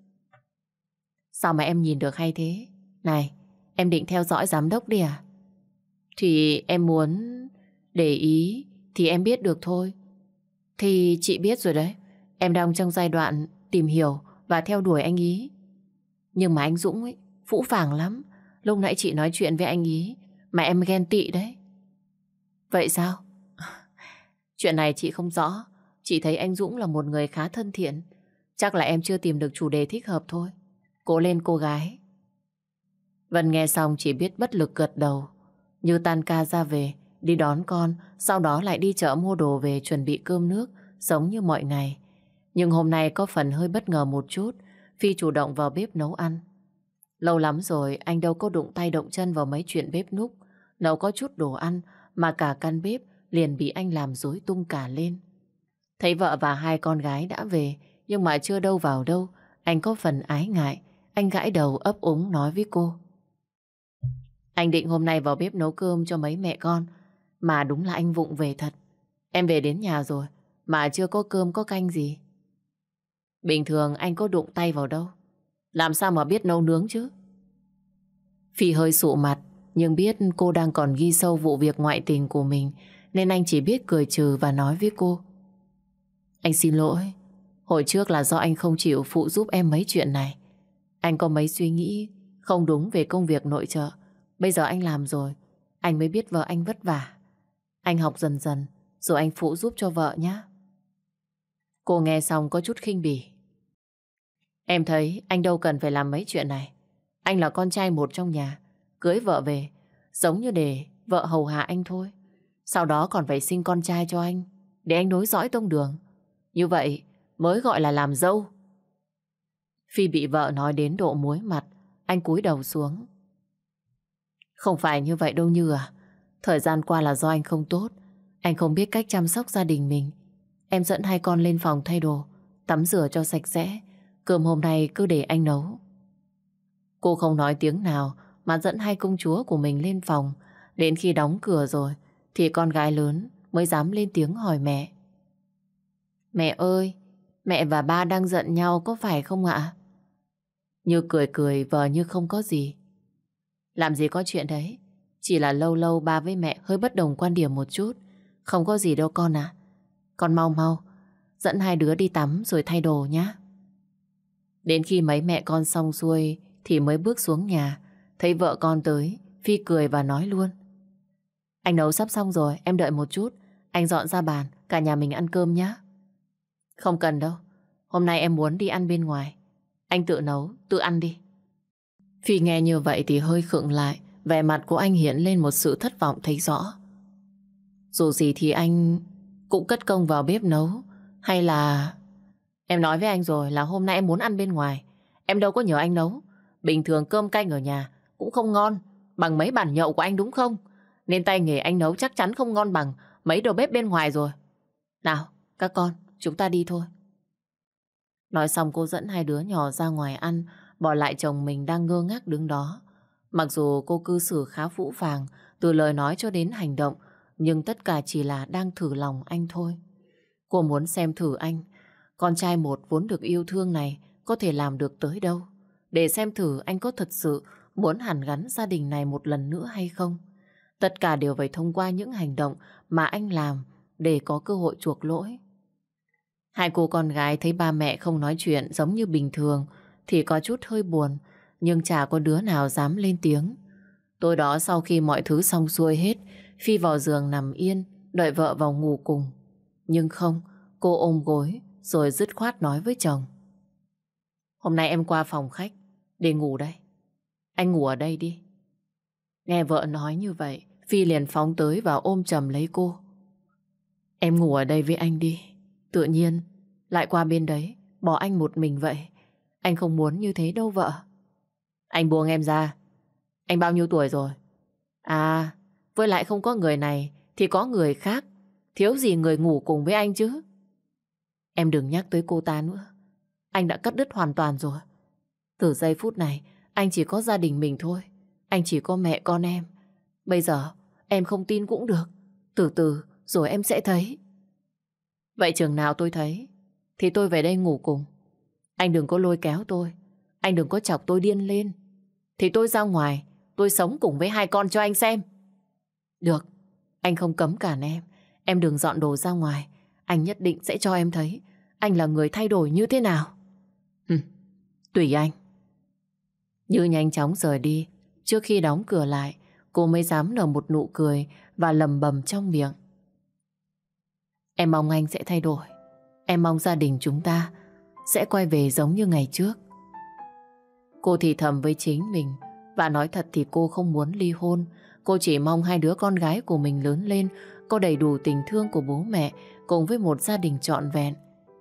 Sao mà em nhìn được hay thế? Này, em định theo dõi giám đốc đi à? Thì em muốn để ý thì em biết được thôi. Thì chị biết rồi đấy, em đang trong giai đoạn tìm hiểu và theo đuổi anh ý. Nhưng mà anh Dũng ấy, phũ phàng lắm. Lúc nãy chị nói chuyện với anh ý mà em ghen tị đấy. Vậy sao? Chuyện này chị không rõ. Chị thấy anh Dũng là một người khá thân thiện. Chắc là em chưa tìm được chủ đề thích hợp thôi. Cố lên cô gái. Vân nghe xong chỉ biết bất lực gật đầu. Như tan ca ra về, đi đón con, sau đó lại đi chợ mua đồ về chuẩn bị cơm nước, giống như mọi ngày. Nhưng hôm nay có phần hơi bất ngờ một chút, Phi chủ động vào bếp nấu ăn. Lâu lắm rồi anh đâu có đụng tay động chân vào mấy chuyện bếp núc, nấu có chút đồ ăn mà cả căn bếp liền bị anh làm rối tung cả lên. Thấy vợ và hai con gái đã về, nhưng mà chưa đâu vào đâu, anh có phần ái ngại. Anh gãi đầu ấp úng nói với cô. Anh định hôm nay vào bếp nấu cơm cho mấy mẹ con. Mà đúng là anh vụng về thật. Em về đến nhà rồi mà chưa có cơm có canh gì. Bình thường anh có đụng tay vào đâu, làm sao mà biết nấu nướng chứ? Phi hơi sụ mặt, nhưng biết cô đang còn ghi sâu vụ việc ngoại tình của mình, nên anh chỉ biết cười trừ và nói với cô. Anh xin lỗi. Hồi trước là do anh không chịu phụ giúp em mấy chuyện này. Anh có mấy suy nghĩ không đúng về công việc nội trợ. Bây giờ anh làm rồi, anh mới biết vợ anh vất vả. Anh học dần dần, rồi anh phụ giúp cho vợ nhé. Cô nghe xong có chút khinh bỉ. Em thấy anh đâu cần phải làm mấy chuyện này. Anh là con trai một trong nhà, cưới vợ về, giống như để vợ hầu hạ anh thôi. Sau đó còn phải sinh con trai cho anh, để anh nối dõi tông đường. Như vậy mới gọi là làm dâu. Phi bị vợ nói đến độ muối mặt, anh cúi đầu xuống. Không phải như vậy đâu Như à. Thời gian qua là do anh không tốt, anh không biết cách chăm sóc gia đình mình. Em dẫn hai con lên phòng thay đồ, tắm rửa cho sạch sẽ. Cơm hôm nay cứ để anh nấu. Cô không nói tiếng nào mà dẫn hai công chúa của mình lên phòng. Đến khi đóng cửa rồi thì con gái lớn mới dám lên tiếng hỏi mẹ. Mẹ ơi, mẹ và ba đang giận nhau có phải không ạ? Như cười cười vờ như không có gì. Làm gì có chuyện đấy. Chỉ là lâu lâu ba với mẹ hơi bất đồng quan điểm một chút. Không có gì đâu con ạ. Con mau mau dẫn hai đứa đi tắm rồi thay đồ nhé. Đến khi mấy mẹ con xong xuôi thì mới bước xuống nhà. Thấy vợ con tới, Phi cười và nói luôn. Anh nấu sắp xong rồi, em đợi một chút. Anh dọn ra bàn, cả nhà mình ăn cơm nhé. Không cần đâu, hôm nay em muốn đi ăn bên ngoài. Anh tự nấu, tự ăn đi. Phi nghe như vậy thì hơi khựng lại. Vẻ mặt của anh hiện lên một sự thất vọng thấy rõ. Dù gì thì anh cũng cất công vào bếp nấu. Hay là... Em nói với anh rồi là hôm nay em muốn ăn bên ngoài. Em đâu có nhờ anh nấu. Bình thường cơm canh ở nhà cũng không ngon bằng mấy bàn nhậu của anh đúng không? Nên tay nghề anh nấu chắc chắn không ngon bằng mấy đầu bếp bên ngoài rồi. Nào, các con, chúng ta đi thôi. Nói xong cô dẫn hai đứa nhỏ ra ngoài ăn, bỏ lại chồng mình đang ngơ ngác đứng đó. Mặc dù cô cư xử khá phũ phàng, từ lời nói cho đến hành động, nhưng tất cả chỉ là đang thử lòng anh thôi. Cô muốn xem thử anh, con trai một vốn được yêu thương này, có thể làm được tới đâu. Để xem thử anh có thật sự muốn hàn gắn gia đình này một lần nữa hay không. Tất cả đều phải thông qua những hành động mà anh làm để có cơ hội chuộc lỗi. Hai cô con gái thấy ba mẹ không nói chuyện giống như bình thường thì có chút hơi buồn, nhưng chả có đứa nào dám lên tiếng. Tối đó sau khi mọi thứ xong xuôi hết, Phi vào giường nằm yên, đợi vợ vào ngủ cùng. Nhưng không, cô ôm gối rồi dứt khoát nói với chồng. Hôm nay em qua phòng khách để ngủ đây. Anh ngủ ở đây đi. Nghe vợ nói như vậy, Phi liền phóng tới và ôm chầm lấy cô. Em ngủ ở đây với anh đi. Tự nhiên lại qua bên đấy, bỏ anh một mình vậy. Anh không muốn như thế đâu vợ. Anh buông em ra. Anh bao nhiêu tuổi rồi? À, với lại không có người này thì có người khác. Thiếu gì người ngủ cùng với anh chứ. Em đừng nhắc tới cô ta nữa. Anh đã cắt đứt hoàn toàn rồi. Từ giây phút này, anh chỉ có gia đình mình thôi. Anh chỉ có mẹ con em. Bây giờ em không tin cũng được. Từ từ rồi em sẽ thấy. Vậy chừng nào tôi thấy thì tôi về đây ngủ cùng. Anh đừng có lôi kéo tôi. Anh đừng có chọc tôi điên lên. Thì tôi ra ngoài, tôi sống cùng với hai con cho anh xem. Được, anh không cấm cản em. Em đừng dọn đồ ra ngoài. Anh nhất định sẽ cho em thấy anh là người thay đổi như thế nào. Tùy anh. Như nhanh chóng rời đi. Trước khi đóng cửa lại, cô mới dám nở một nụ cười và lầm bầm trong miệng. Em mong anh sẽ thay đổi. Em mong gia đình chúng ta sẽ quay về giống như ngày trước. Cô thì thầm với chính mình. Và nói thật thì cô không muốn ly hôn. Cô chỉ mong hai đứa con gái của mình lớn lên có đầy đủ tình thương của bố mẹ cùng với một gia đình trọn vẹn.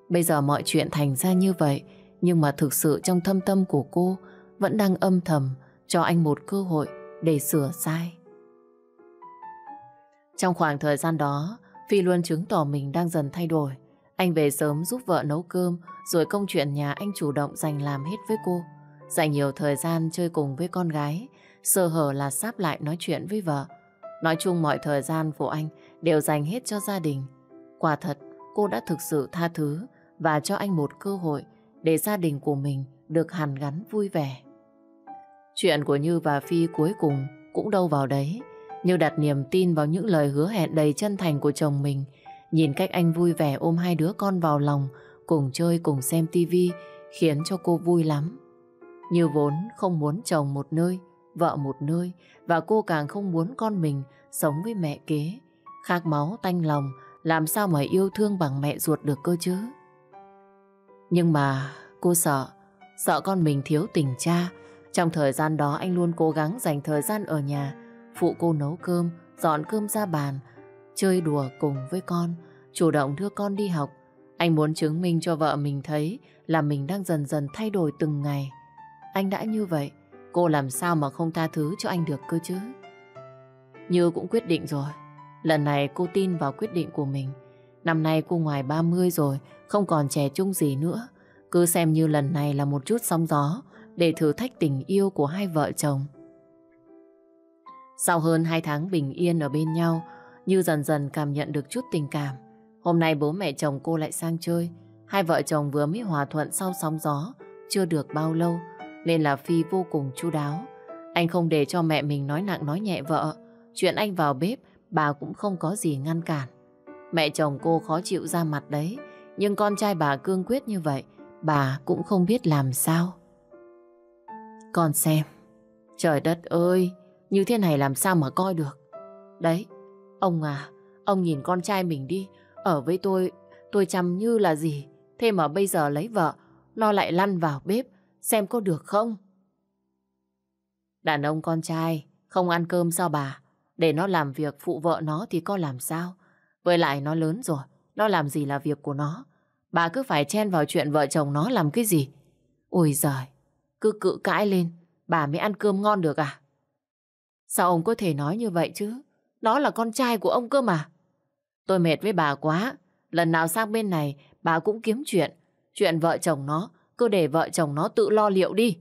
Bây giờ mọi chuyện thành ra như vậy, nhưng mà thực sự trong thâm tâm của cô vẫn đang âm thầm cho anh một cơ hội để sửa sai. Trong khoảng thời gian đó, Phi luôn chứng tỏ mình đang dần thay đổi. Anh về sớm giúp vợ nấu cơm, rồi công chuyện nhà anh chủ động dành làm hết với cô. Dành nhiều thời gian chơi cùng với con gái, sơ hở là sáp lại nói chuyện với vợ. Nói chung mọi thời gian của anh đều dành hết cho gia đình. Quả thật, cô đã thực sự tha thứ và cho anh một cơ hội để gia đình của mình được hàn gắn vui vẻ. Chuyện của Như và Phi cuối cùng cũng đâu vào đấy. Như đặt niềm tin vào những lời hứa hẹn đầy chân thành của chồng mình. Nhìn cách anh vui vẻ ôm hai đứa con vào lòng, cùng chơi cùng xem tivi, khiến cho cô vui lắm. Như vốn không muốn chồng một nơi, vợ một nơi, và cô càng không muốn con mình sống với mẹ kế. Khác máu tanh lòng, làm sao mà yêu thương bằng mẹ ruột được cơ chứ. Nhưng mà cô sợ con mình thiếu tình cha. Trong thời gian đó anh luôn cố gắng dành thời gian ở nhà, phụ cô nấu cơm, dọn cơm ra bàn, chơi đùa cùng với con, chủ động đưa con đi học. Anh muốn chứng minh cho vợ mình thấy là mình đang dần dần thay đổi từng ngày. Anh đã như vậy, cô làm sao mà không tha thứ cho anh được cơ chứ. Như cũng quyết định rồi. Lần này cô tin vào quyết định của mình. Năm nay cô ngoài 30 rồi, không còn trẻ trung gì nữa. Cứ xem như lần này là một chút sóng gió để thử thách tình yêu của hai vợ chồng. Sau hơn 2 tháng bình yên ở bên nhau, Như dần dần cảm nhận được chút tình cảm. Hôm nay bố mẹ chồng cô lại sang chơi. Hai vợ chồng vừa mới hòa thuận sau sóng gió chưa được bao lâu, nên là Phi vô cùng chu đáo. Anh không để cho mẹ mình nói nặng nói nhẹ vợ. Chuyện anh vào bếp, bà cũng không có gì ngăn cản. Mẹ chồng cô khó chịu ra mặt đấy, nhưng con trai bà cương quyết như vậy, bà cũng không biết làm sao. Con xem. Trời đất ơi, như thế này làm sao mà coi được. Đấy, ông à, ông nhìn con trai mình đi. Ở với tôi chăm Như là gì. Thế mà bây giờ lấy vợ, nó lại lăn vào bếp, xem có được không. Đàn ông con trai không ăn cơm sao bà. Để nó làm việc phụ vợ nó thì có làm sao. Với lại nó lớn rồi, nó làm gì là việc của nó. Bà cứ phải chen vào chuyện vợ chồng nó làm cái gì. Ôi giời, cứ cự cãi lên, bà mới ăn cơm ngon được à. Sao ông có thể nói như vậy chứ. Nó là con trai của ông cơ mà. Tôi mệt với bà quá. Lần nào sang bên này bà cũng kiếm chuyện. Chuyện vợ chồng nó cứ để vợ chồng nó tự lo liệu đi.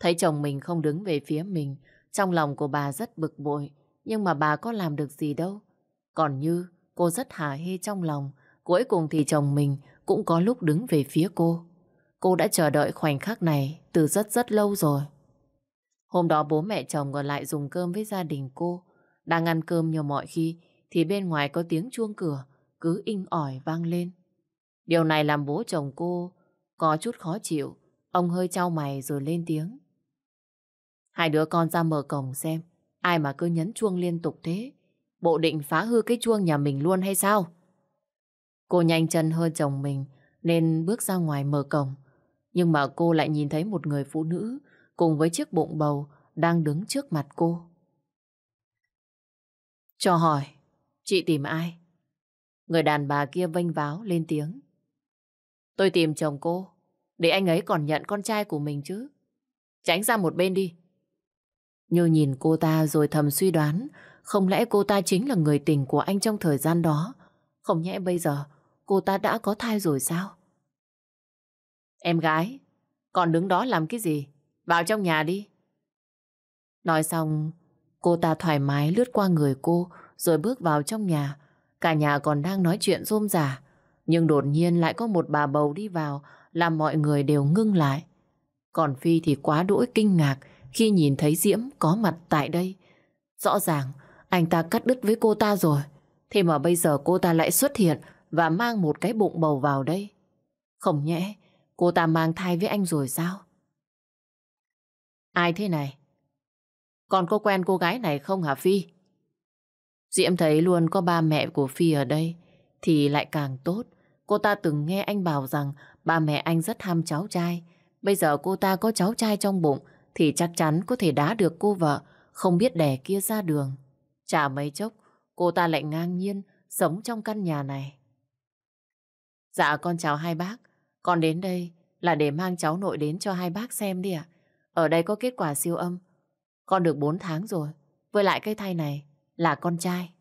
Thấy chồng mình không đứng về phía mình, trong lòng của bà rất bực bội. Nhưng mà bà có làm được gì đâu. Còn Như, cô rất hả hê trong lòng. Cuối cùng thì chồng mình cũng có lúc đứng về phía cô. Cô đã chờ đợi khoảnh khắc này từ rất lâu rồi. Hôm đó bố mẹ chồng còn lại dùng cơm với gia đình cô. Đang ăn cơm như mọi khi thì bên ngoài có tiếng chuông cửa. cứ inh ỏi vang lên. Điều này làm bố chồng cô có chút khó chịu. Ông hơi chau mày rồi lên tiếng. Hai đứa con ra mở cổng xem. Ai mà cứ nhấn chuông liên tục thế? Bộ định phá hư cái chuông nhà mình luôn hay sao? Cô nhanh chân hơn chồng mình nên bước ra ngoài mở cổng. Nhưng mà cô lại nhìn thấy một người phụ nữ cùng với chiếc bụng bầu đang đứng trước mặt cô. Cho hỏi, chị tìm ai? Người đàn bà kia vênh váo lên tiếng. Tôi tìm chồng cô, để anh ấy còn nhận con trai của mình chứ. Tránh ra một bên đi. Như nhìn cô ta rồi thầm suy đoán, không lẽ cô ta chính là người tình của anh trong thời gian đó? Không nhẽ bây giờ cô ta đã có thai rồi sao? Em gái, còn đứng đó làm cái gì? Vào trong nhà đi. Nói xong, cô ta thoải mái lướt qua người cô rồi bước vào trong nhà. Cả nhà còn đang nói chuyện rôm rả, nhưng đột nhiên lại có một bà bầu đi vào làm mọi người đều ngưng lại. Còn Phi thì quá đỗi kinh ngạc khi nhìn thấy Diễm có mặt tại đây. Rõ ràng anh ta cắt đứt với cô ta rồi, thế mà bây giờ cô ta lại xuất hiện và mang một cái bụng bầu vào đây. Không nhẽ cô ta mang thai với anh rồi sao? Ai thế này? Còn có quen cô gái này không hả Phi? Diễm thấy luôn có ba mẹ của Phi ở đây thì lại càng tốt. Cô ta từng nghe anh bảo rằng ba mẹ anh rất ham cháu trai. Bây giờ cô ta có cháu trai trong bụng thì chắc chắn có thể đá được cô vợ không biết đẻ kia ra đường. Chả mấy chốc cô ta lại ngang nhiên sống trong căn nhà này. Dạ con chào hai bác. Con đến đây là để mang cháu nội đến cho hai bác xem đi ạ. Ở đây có kết quả siêu âm. Con được 4 tháng rồi. Với lại cái thai này là con trai.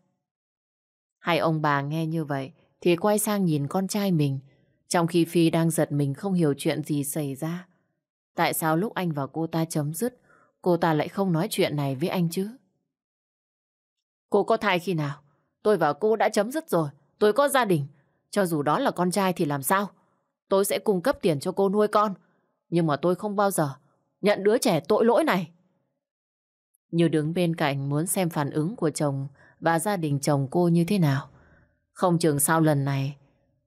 Hai ông bà nghe như vậy thì quay sang nhìn con trai mình, trong khi Phi đang giật mình không hiểu chuyện gì xảy ra. Tại sao lúc anh và cô ta chấm dứt, cô ta lại không nói chuyện này với anh chứ? Cô có thai khi nào? Tôi và cô đã chấm dứt rồi. Tôi có gia đình. Cho dù đó là con trai thì làm sao? Tôi sẽ cung cấp tiền cho cô nuôi con. Nhưng mà tôi không bao giờ nhận đứa trẻ tội lỗi này. Như đứng bên cạnh muốn xem phản ứng của chồng và gia đình chồng cô như thế nào. Không chừng sau lần này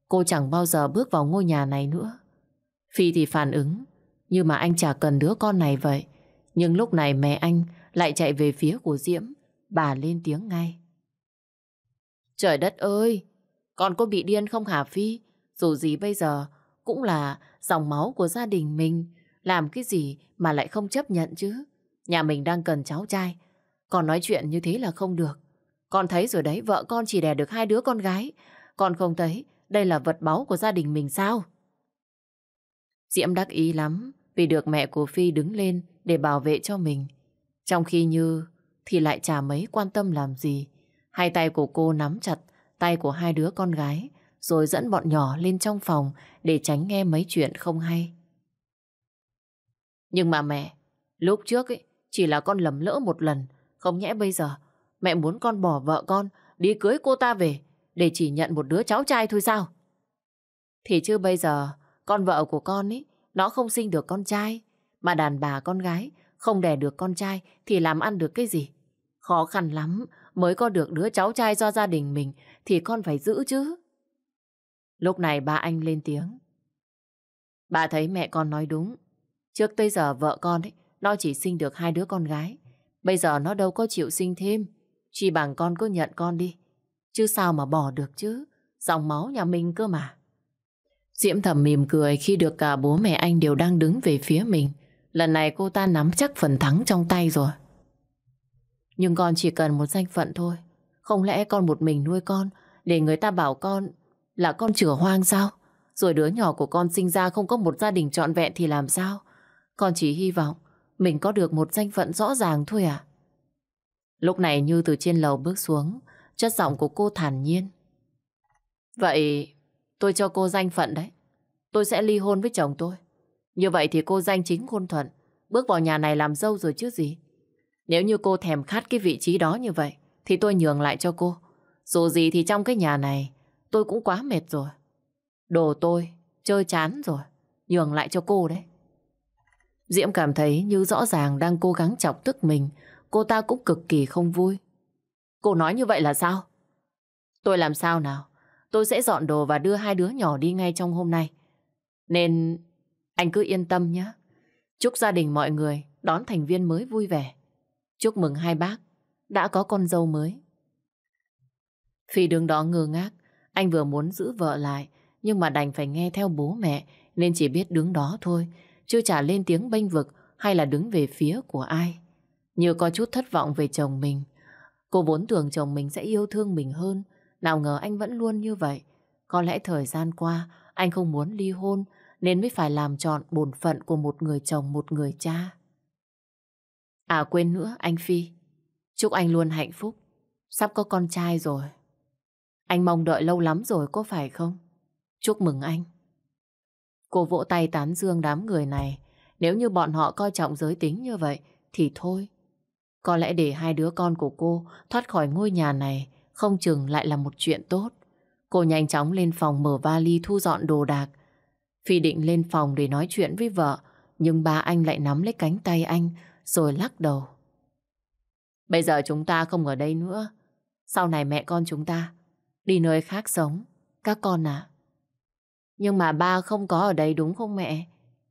cô chẳng bao giờ bước vào ngôi nhà này nữa. Phi thì phản ứng như mà anh chả cần đứa con này vậy. Nhưng lúc này mẹ anh lại chạy về phía của Diễm. Bà lên tiếng ngay. Trời đất ơi, con có bị điên không hả Phi? Dù gì bây giờ cũng là dòng máu của gia đình mình. Làm cái gì mà lại không chấp nhận chứ? Nhà mình đang cần cháu trai. Con nói chuyện như thế là không được. Con thấy rồi đấy, vợ con chỉ đẻ được 2 đứa con gái. Con không thấy đây là vật báu của gia đình mình sao? Diễm đắc ý lắm vì được mẹ của Phi đứng lên để bảo vệ cho mình. Trong khi Như thì lại chả mấy quan tâm làm gì. Hai tay của cô nắm chặt tay của 2 đứa con gái rồi dẫn bọn nhỏ lên trong phòng để tránh nghe mấy chuyện không hay. Nhưng mà mẹ, lúc trước ấy, chỉ là con lầm lỡ một lần. Không nhẽ bây giờ mẹ muốn con bỏ vợ con đi cưới cô ta về để chỉ nhận một đứa cháu trai thôi sao? Thì chứ bây giờ con vợ của con ấy, nó không sinh được con trai, mà đàn bà con gái không đẻ được con trai thì làm ăn được cái gì? Khó khăn lắm mới có được đứa cháu trai do gia đình mình thì con phải giữ chứ. Lúc này ba anh lên tiếng. Bà thấy mẹ con nói đúng. Trước tới giờ vợ con ấy, nó chỉ sinh được 2 đứa con gái. Bây giờ nó đâu có chịu sinh thêm. Chỉ bằng con cứ nhận con đi, chứ sao mà bỏ được chứ. Dòng máu nhà mình cơ mà. Diễm thầm mỉm cười khi được cả bố mẹ anh đều đang đứng về phía mình. Lần này cô ta nắm chắc phần thắng trong tay rồi. Nhưng con chỉ cần một danh phận thôi. Không lẽ con một mình nuôi con để người ta bảo con là con chửa hoang sao? Rồi đứa nhỏ của con sinh ra không có một gia đình trọn vẹn thì làm sao? Con chỉ hy vọng mình có được một danh phận rõ ràng thôi à? Lúc này Như từ trên lầu bước xuống, chất giọng của cô thản nhiên. Vậy tôi cho cô danh phận đấy. Tôi sẽ ly hôn với chồng tôi. Như vậy thì cô danh chính ngôn thuận, bước vào nhà này làm dâu rồi chứ gì. Nếu như cô thèm khát cái vị trí đó như vậy thì tôi nhường lại cho cô. Dù gì thì trong cái nhà này tôi cũng quá mệt rồi. Đồ tôi chơi chán rồi, nhường lại cho cô đấy. Diễm cảm thấy Như rõ ràng đang cố gắng chọc tức mình. Cô ta cũng cực kỳ không vui. Cô nói như vậy là sao? Tôi làm sao nào? Tôi sẽ dọn đồ và đưa hai đứa nhỏ đi ngay trong hôm nay. Nên anh cứ yên tâm nhé. Chúc gia đình mọi người đón thành viên mới vui vẻ. Chúc mừng hai bác đã có con dâu mới. Phi đứng đó ngơ ngác. Anh vừa muốn giữ vợ lại, nhưng mà đành phải nghe theo bố mẹ, nên chỉ biết đứng đó thôi, chưa trả lên tiếng bênh vực hay là đứng về phía của ai. Như có chút thất vọng về chồng mình. Cô vốn tưởng chồng mình sẽ yêu thương mình hơn, nào ngờ anh vẫn luôn như vậy. Có lẽ thời gian qua anh không muốn ly hôn, nên mới phải làm trọn bổn phận của một người chồng, một người cha. À quên nữa anh Phi, chúc anh luôn hạnh phúc. Sắp có con trai rồi. Anh mong đợi lâu lắm rồi có phải không? Chúc mừng anh. Cô vỗ tay tán dương đám người này. Nếu như bọn họ coi trọng giới tính như vậy thì thôi. Có lẽ để hai đứa con của cô thoát khỏi ngôi nhà này không chừng lại là một chuyện tốt. Cô nhanh chóng lên phòng mở vali thu dọn đồ đạc. Phi định lên phòng để nói chuyện với vợ, nhưng ba anh lại nắm lấy cánh tay anh rồi lắc đầu. Bây giờ chúng ta không ở đây nữa. Sau này mẹ con chúng ta đi nơi khác sống, các con à. Nhưng mà ba không có ở đây đúng không mẹ?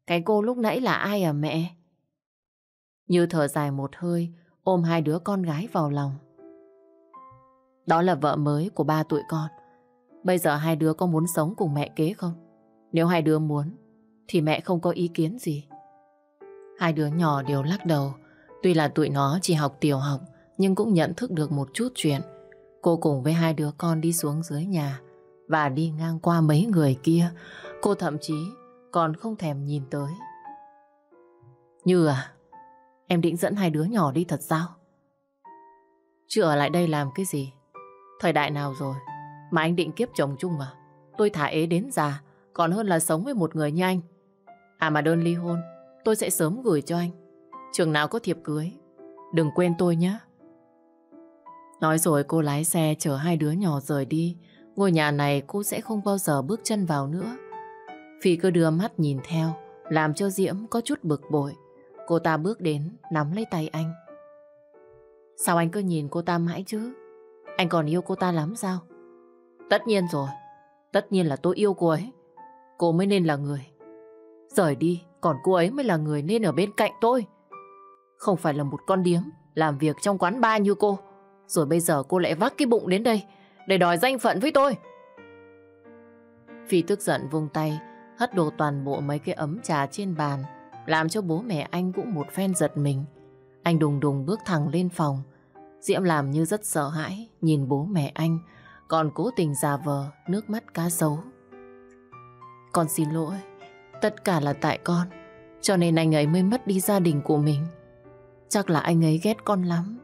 Cái cô lúc nãy là ai à mẹ? Như thở dài một hơi, ôm hai đứa con gái vào lòng. Đó là vợ mới của ba tụi con. Bây giờ hai đứa có muốn sống cùng mẹ kế không? Nếu hai đứa muốn thì mẹ không có ý kiến gì. Hai đứa nhỏ đều lắc đầu. Tuy là tụi nó chỉ học tiểu học, nhưng cũng nhận thức được một chút chuyện. Cô cùng với hai đứa con đi xuống dưới nhà và đi ngang qua mấy người kia. Cô thậm chí còn không thèm nhìn tới. Như à, em định dẫn hai đứa nhỏ đi thật sao? Chứ ở lại đây làm cái gì? Thời đại nào rồi mà anh định kiếp chồng chung à? Tôi thả ế đến già còn hơn là sống với một người như anh. À mà đơn ly hôn tôi sẽ sớm gửi cho anh. Chừng nào có thiệp cưới đừng quên tôi nhé. Nói rồi cô lái xe chở hai đứa nhỏ rời đi. Ngôi nhà này cô sẽ không bao giờ bước chân vào nữa. Phi cứ đưa mắt nhìn theo, làm cho Diễm có chút bực bội. Cô ta bước đến nắm lấy tay anh. Sao anh cứ nhìn cô ta mãi chứ? Anh còn yêu cô ta lắm sao? Tất nhiên rồi. Tất nhiên là tôi yêu cô ấy. Cô mới nên là người rời đi, còn cô ấy mới là người nên ở bên cạnh tôi. Không phải là một con điếm làm việc trong quán bar như cô. Rồi bây giờ cô lại vác cái bụng đến đây để đòi danh phận với tôi. Phi tức giận vung tay hất đổ toàn bộ mấy cái ấm trà trên bàn, làm cho bố mẹ anh cũng một phen giật mình. Anh đùng đùng bước thẳng lên phòng. Diễm làm như rất sợ hãi nhìn bố mẹ anh, còn cố tình giả vờ nước mắt cá sấu. Con xin lỗi, tất cả là tại con, cho nên anh ấy mới mất đi gia đình của mình. Chắc là anh ấy ghét con lắm.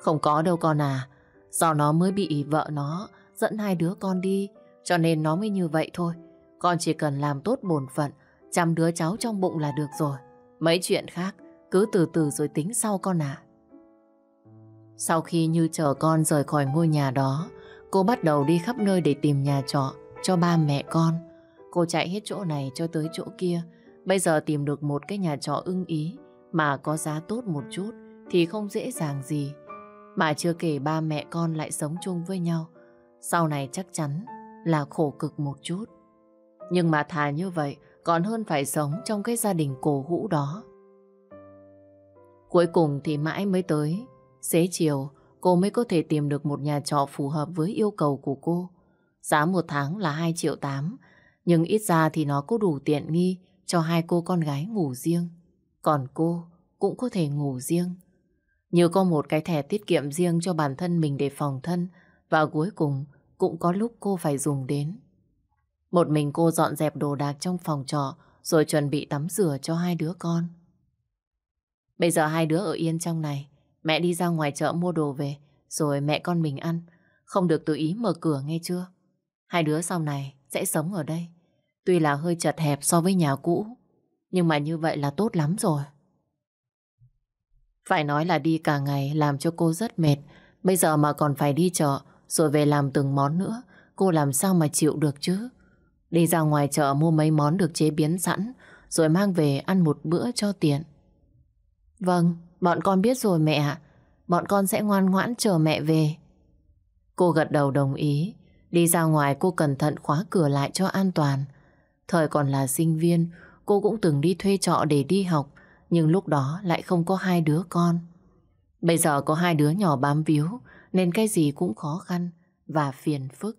Không có đâu con à, do nó mới bị vợ nó dẫn hai đứa con đi, cho nên nó mới như vậy thôi. Con chỉ cần làm tốt bổn phận, chăm đứa cháu trong bụng là được rồi. Mấy chuyện khác cứ từ từ rồi tính sau con à. Sau khi Như chở con rời khỏi ngôi nhà đó, cô bắt đầu đi khắp nơi để tìm nhà trọ cho ba mẹ con. Cô chạy hết chỗ này cho tới chỗ kia. Bây giờ tìm được một cái nhà trọ ưng ý mà có giá tốt một chút thì không dễ dàng gì. Mà chưa kể ba mẹ con lại sống chung với nhau, sau này chắc chắn là khổ cực một chút. Nhưng mà thà như vậy còn hơn phải sống trong cái gia đình cổ hũ đó. Cuối cùng thì mãi mới tới xế chiều, cô mới có thể tìm được một nhà trọ phù hợp với yêu cầu của cô. Giá một tháng là 2,8 triệu, nhưng ít ra thì nó có đủ tiện nghi cho hai cô con gái ngủ riêng. Còn cô cũng có thể ngủ riêng. Như có một cái thẻ tiết kiệm riêng cho bản thân mình để phòng thân, và cuối cùng cũng có lúc cô phải dùng đến. Một mình cô dọn dẹp đồ đạc trong phòng trọ rồi chuẩn bị tắm rửa cho hai đứa con. Bây giờ hai đứa ở yên trong này, mẹ đi ra ngoài chợ mua đồ về rồi mẹ con mình ăn. Không được tự ý mở cửa nghe chưa? Hai đứa sau này sẽ sống ở đây. Tuy là hơi chật hẹp so với nhà cũ, nhưng mà như vậy là tốt lắm rồi. Phải nói là đi cả ngày làm cho cô rất mệt. Bây giờ mà còn phải đi chợ rồi về làm từng món nữa, cô làm sao mà chịu được chứ? Đi ra ngoài chợ mua mấy món được chế biến sẵn rồi mang về ăn một bữa cho tiện. Vâng, bọn con biết rồi mẹ ạ. Bọn con sẽ ngoan ngoãn chờ mẹ về. Cô gật đầu đồng ý. Đi ra ngoài cô cẩn thận khóa cửa lại cho an toàn. Thời còn là sinh viên, cô cũng từng đi thuê trọ để đi học, nhưng lúc đó lại không có hai đứa con. Bây giờ có hai đứa nhỏ bám víu nên cái gì cũng khó khăn và phiền phức.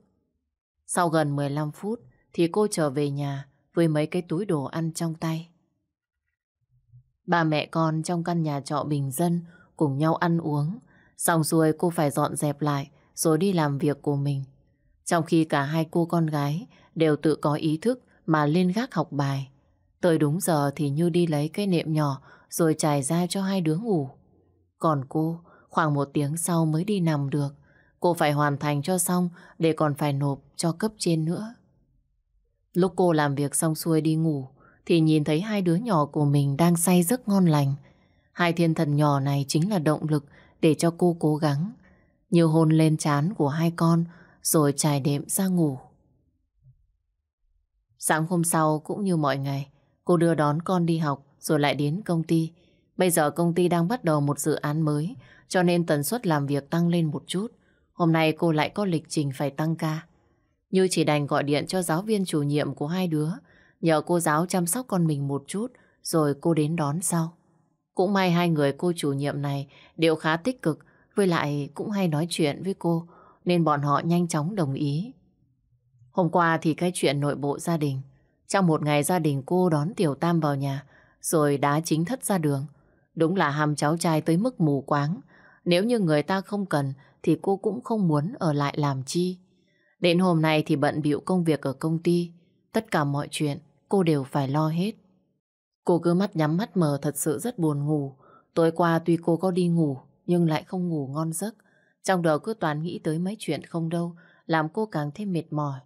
Sau gần 15 phút thì cô trở về nhà với mấy cái túi đồ ăn trong tay. Ba mẹ con trong căn nhà trọ bình dân cùng nhau ăn uống. Xong rồi cô phải dọn dẹp lại rồi đi làm việc của mình. Trong khi cả hai cô con gái đều tự có ý thức mà lên gác học bài. Tới đúng giờ thì Như đi lấy cái nệm nhỏ rồi trải ra cho hai đứa ngủ. Còn cô khoảng 1 tiếng sau mới đi nằm được. Cô phải hoàn thành cho xong để còn phải nộp cho cấp trên nữa. Lúc cô làm việc xong xuôi đi ngủ thì nhìn thấy hai đứa nhỏ của mình đang say giấc ngon lành. Hai thiên thần nhỏ này chính là động lực để cho cô cố gắng. Như hôn lên trán của hai con rồi trải đệm ra ngủ. Sáng hôm sau cũng như mọi ngày, cô đưa đón con đi học rồi lại đến công ty. Bây giờ công ty đang bắt đầu một dự án mới, cho nên tần suất làm việc tăng lên một chút. Hôm nay cô lại có lịch trình phải tăng ca. Như chỉ đành gọi điện cho giáo viên chủ nhiệm của hai đứa, nhờ cô giáo chăm sóc con mình một chút, rồi cô đến đón sau. Cũng may hai người cô chủ nhiệm này đều khá tích cực, với lại cũng hay nói chuyện với cô, nên bọn họ nhanh chóng đồng ý. Hôm qua thì cái chuyện nội bộ gia đình. Trong một ngày gia đình cô đón Tiểu Tam vào nhà, rồi đá chính thất ra đường. Đúng là ham cháu trai tới mức mù quáng. Nếu như người ta không cần thì cô cũng không muốn ở lại làm chi. Đến hôm nay thì bận bịu công việc ở công ty. Tất cả mọi chuyện cô đều phải lo hết. Cô cứ mắt nhắm mắt mở, thật sự rất buồn ngủ. Tối qua tuy cô có đi ngủ nhưng lại không ngủ ngon giấc. Trong đầu cứ toàn nghĩ tới mấy chuyện không đâu, làm cô càng thêm mệt mỏi.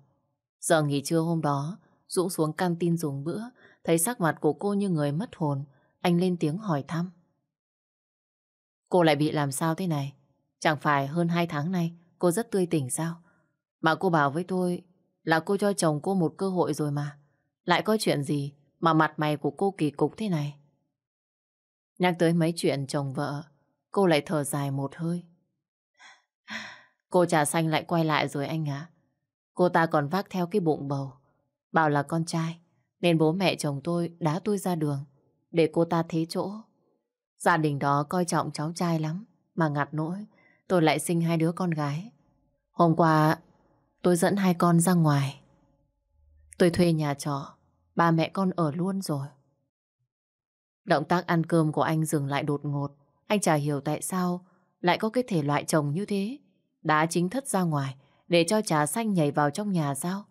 Giờ nghỉ trưa hôm đó, Dũng xuống canteen dùng bữa, thấy sắc mặt của cô như người mất hồn. Anh lên tiếng hỏi thăm. Cô lại bị làm sao thế này? Chẳng phải hơn 2 tháng nay cô rất tươi tỉnh sao? Mà cô bảo với tôi là cô cho chồng cô một cơ hội rồi mà. Lại có chuyện gì mà mặt mày của cô kỳ cục thế này? Nhắc tới mấy chuyện chồng vợ, cô lại thở dài một hơi. Cô trà xanh lại quay lại rồi anh ạ. Cô ta còn vác theo cái bụng bầu. Bảo là con trai nên bố mẹ chồng tôi đá tôi ra đường để cô ta thế chỗ. Gia đình đó coi trọng cháu trai lắm, mà ngặt nỗi tôi lại sinh 2 đứa con gái. Hôm qua tôi dẫn 2 con ra ngoài. Tôi thuê nhà trọ, ba mẹ con ở luôn rồi. Động tác ăn cơm của anh dừng lại đột ngột. Anh chả hiểu tại sao lại có cái thể loại chồng như thế. Đá chính thất ra ngoài để cho trà xanh nhảy vào trong nhà sao?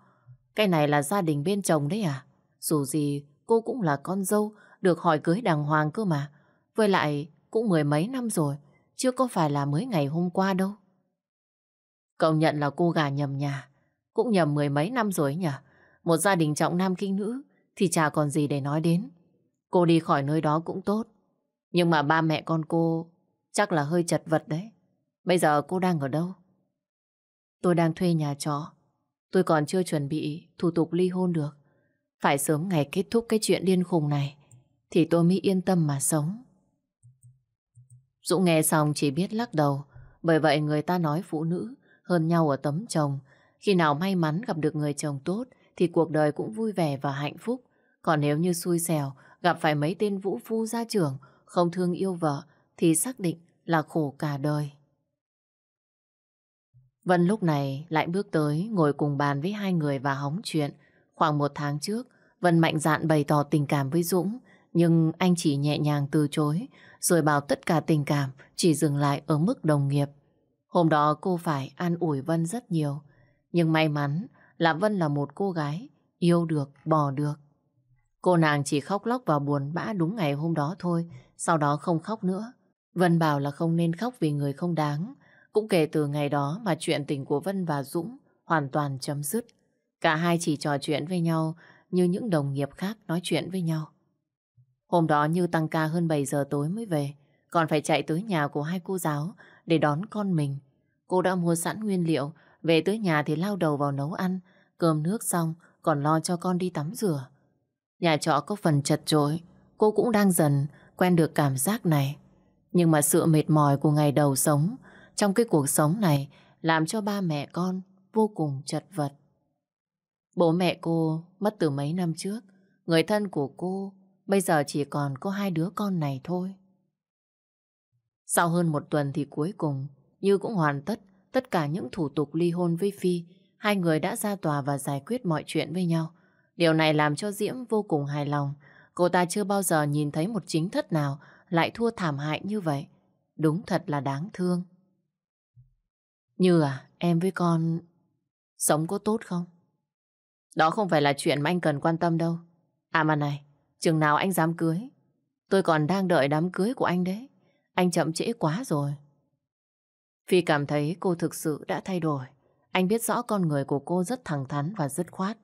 Cái này là gia đình bên chồng đấy à? Dù gì cô cũng là con dâu, được hỏi cưới đàng hoàng cơ mà. Với lại cũng 10 mấy năm rồi, chưa có phải là mới ngày hôm qua đâu. Công nhận là cô gà nhầm nhà, cũng nhầm 10 mấy năm rồi nhỉ. Một gia đình trọng nam khinh nữ thì chả còn gì để nói đến. Cô đi khỏi nơi đó cũng tốt, nhưng mà ba mẹ con cô chắc là hơi chật vật đấy. Bây giờ cô đang ở đâu? Tôi đang thuê nhà trọ. Tôi còn chưa chuẩn bị thủ tục ly hôn được. Phải sớm ngày kết thúc cái chuyện điên khùng này thì tôi mới yên tâm mà sống. Dũng nghe xong chỉ biết lắc đầu. Bởi vậy người ta nói phụ nữ hơn nhau ở tấm chồng. Khi nào may mắn gặp được người chồng tốt thì cuộc đời cũng vui vẻ và hạnh phúc. Còn nếu như xui xẻo gặp phải mấy tên vũ phu gia trưởng không thương yêu vợ thì xác định là khổ cả đời. Vân lúc này lại bước tới ngồi cùng bàn với hai người và hóng chuyện. Khoảng 1 tháng trước, Vân mạnh dạn bày tỏ tình cảm với Dũng, nhưng anh chỉ nhẹ nhàng từ chối, rồi bảo tất cả tình cảm chỉ dừng lại ở mức đồng nghiệp. Hôm đó cô phải an ủi Vân rất nhiều, nhưng may mắn là Vân là một cô gái yêu được, bỏ được. Cô nàng chỉ khóc lóc và buồn bã đúng ngày hôm đó thôi, sau đó không khóc nữa. Vân bảo là không nên khóc vì người không đáng. Cũng kể từ ngày đó mà chuyện tình của Vân và Dũng hoàn toàn chấm dứt. Cả hai chỉ trò chuyện với nhau như những đồng nghiệp khác nói chuyện với nhau. Hôm đó Như tăng ca hơn 7 giờ tối mới về, còn phải chạy tới nhà của hai cô giáo để đón con mình. Cô đã mua sẵn nguyên liệu, về tới nhà thì lao đầu vào nấu ăn, cơm nước xong còn lo cho con đi tắm rửa. Nhà trọ có phần chật chội, cô cũng đang dần quen được cảm giác này. Nhưng mà sự mệt mỏi của ngày đầu sống trong cái cuộc sống này làm cho ba mẹ con vô cùng chật vật. Bố mẹ cô mất từ mấy năm trước, người thân của cô bây giờ chỉ còn có hai đứa con này thôi. Sau hơn một tuần thì cuối cùng Như cũng hoàn tất tất cả những thủ tục ly hôn với Phi. Hai người đã ra tòa và giải quyết mọi chuyện với nhau. Điều này làm cho Diễm vô cùng hài lòng. Cô ta chưa bao giờ nhìn thấy một chính thất nào lại thua thảm hại như vậy. Đúng thật là đáng thương. Như à, em với con sống có tốt không? Đó không phải là chuyện mà anh cần quan tâm đâu. À mà này, chừng nào anh dám cưới? Tôi còn đang đợi đám cưới của anh đấy. Anh chậm trễ quá rồi. Phi cảm thấy cô thực sự đã thay đổi. Anh biết rõ con người của cô rất thẳng thắn và dứt khoát.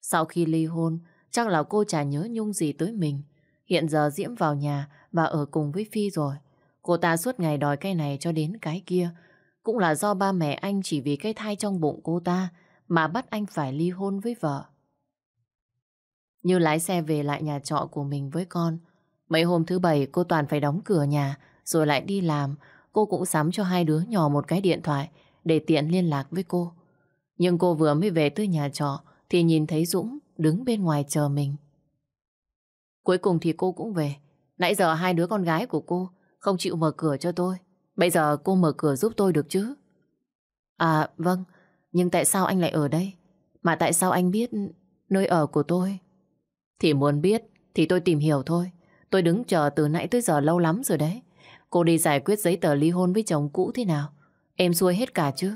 Sau khi ly hôn, chắc là cô chả nhớ nhung gì tới mình. Hiện giờ Diễm vào nhà và ở cùng với Phi rồi. Cô ta suốt ngày đòi cái này cho đến cái kia. Cũng là do ba mẹ anh chỉ vì cái thai trong bụng cô ta mà bắt anh phải ly hôn với vợ. Như lái xe về lại nhà trọ của mình với con. Mấy hôm thứ Bảy cô toàn phải đóng cửa nhà rồi lại đi làm. Cô cũng sắm cho hai đứa nhỏ một cái điện thoại để tiện liên lạc với cô. Nhưng cô vừa mới về tới nhà trọ thì nhìn thấy Dũng đứng bên ngoài chờ mình. Cuối cùng thì cô cũng về. Nãy giờ hai đứa con gái của cô không chịu mở cửa cho tôi. Bây giờ cô mở cửa giúp tôi được chứ? À vâng, nhưng tại sao anh lại ở đây? Mà tại sao anh biết nơi ở của tôi? Thì muốn biết thì tôi tìm hiểu thôi. Tôi đứng chờ từ nãy tới giờ lâu lắm rồi đấy. Cô đi giải quyết giấy tờ ly hôn với chồng cũ thế nào? Êm xuôi hết cả chứ?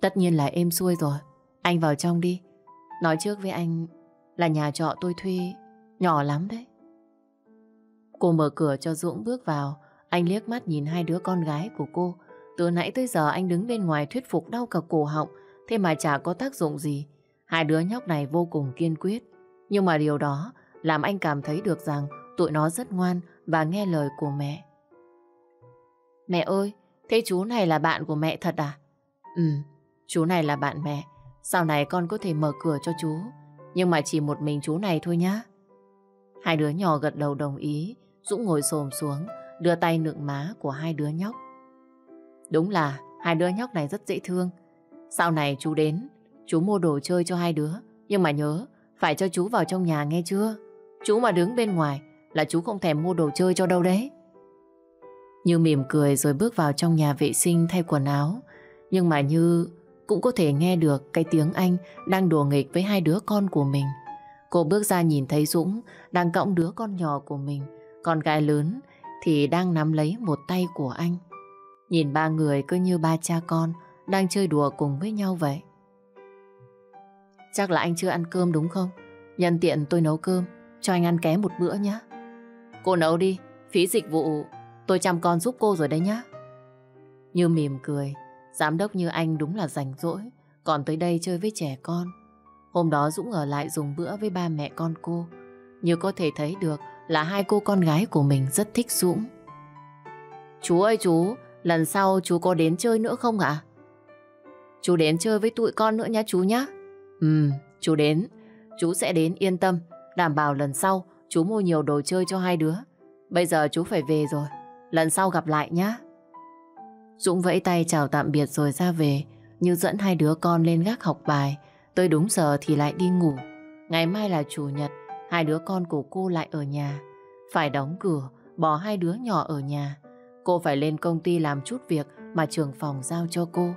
Tất nhiên là êm xuôi rồi. Anh vào trong đi. Nói trước với anh là nhà trọ tôi thuê nhỏ lắm đấy. Cô mở cửa cho Dũng bước vào. Anh liếc mắt nhìn hai đứa con gái của cô. Từ nãy tới giờ anh đứng bên ngoài thuyết phục đau cả cổ họng, thế mà chả có tác dụng gì. Hai đứa nhóc này vô cùng kiên quyết. Nhưng mà điều đó làm anh cảm thấy được rằng tụi nó rất ngoan và nghe lời của mẹ. Mẹ ơi, thế chú này là bạn của mẹ thật à? Ừ, chú này là bạn mẹ. Sau này con có thể mở cửa cho chú, nhưng mà chỉ một mình chú này thôi nhá. Hai đứa nhỏ gật đầu đồng ý. Dũng ngồi xổm xuống, đưa tay nựng má của hai đứa nhóc. Đúng là hai đứa nhóc này rất dễ thương. Sau này chú đến, chú mua đồ chơi cho hai đứa, nhưng mà nhớ phải cho chú vào trong nhà nghe chưa? Chú mà đứng bên ngoài là chú không thèm mua đồ chơi cho đâu đấy. Như mỉm cười rồi bước vào trong nhà vệ sinh thay quần áo. Nhưng mà Như cũng có thể nghe được cái tiếng anh đang đùa nghịch với hai đứa con của mình. Cô bước ra nhìn thấy Dũng đang cõng đứa con nhỏ của mình. Con gái lớn thì đang nắm lấy một tay của anh. Nhìn ba người cứ như ba cha con đang chơi đùa cùng với nhau vậy. Chắc là anh chưa ăn cơm đúng không? Nhân tiện tôi nấu cơm cho anh ăn ké một bữa nhé. Cô nấu đi, phí dịch vụ tôi chăm con giúp cô rồi đấy nhá. Như mỉm cười. Giám đốc Như anh đúng là rảnh rỗi, còn tới đây chơi với trẻ con. Hôm đó Dũng ở lại dùng bữa với ba mẹ con cô. Như có thể thấy được là hai cô con gái của mình rất thích Dũng. Chú ơi chú, lần sau chú có đến chơi nữa không ạ? Chú đến chơi với tụi con nữa nhá chú nhá. Chú đến. Chú sẽ đến, yên tâm. Đảm bảo lần sau chú mua nhiều đồ chơi cho hai đứa. Bây giờ chú phải về rồi. Lần sau gặp lại nhá. Dũng vẫy tay chào tạm biệt rồi ra về. Như dẫn hai đứa con lên gác học bài. Tới đúng giờ thì lại đi ngủ. Ngày mai là chủ nhật. Hai đứa con của cô lại ở nhà. Phải đóng cửa, bỏ hai đứa nhỏ ở nhà. Cô phải lên công ty làm chút việc mà trưởng phòng giao cho cô.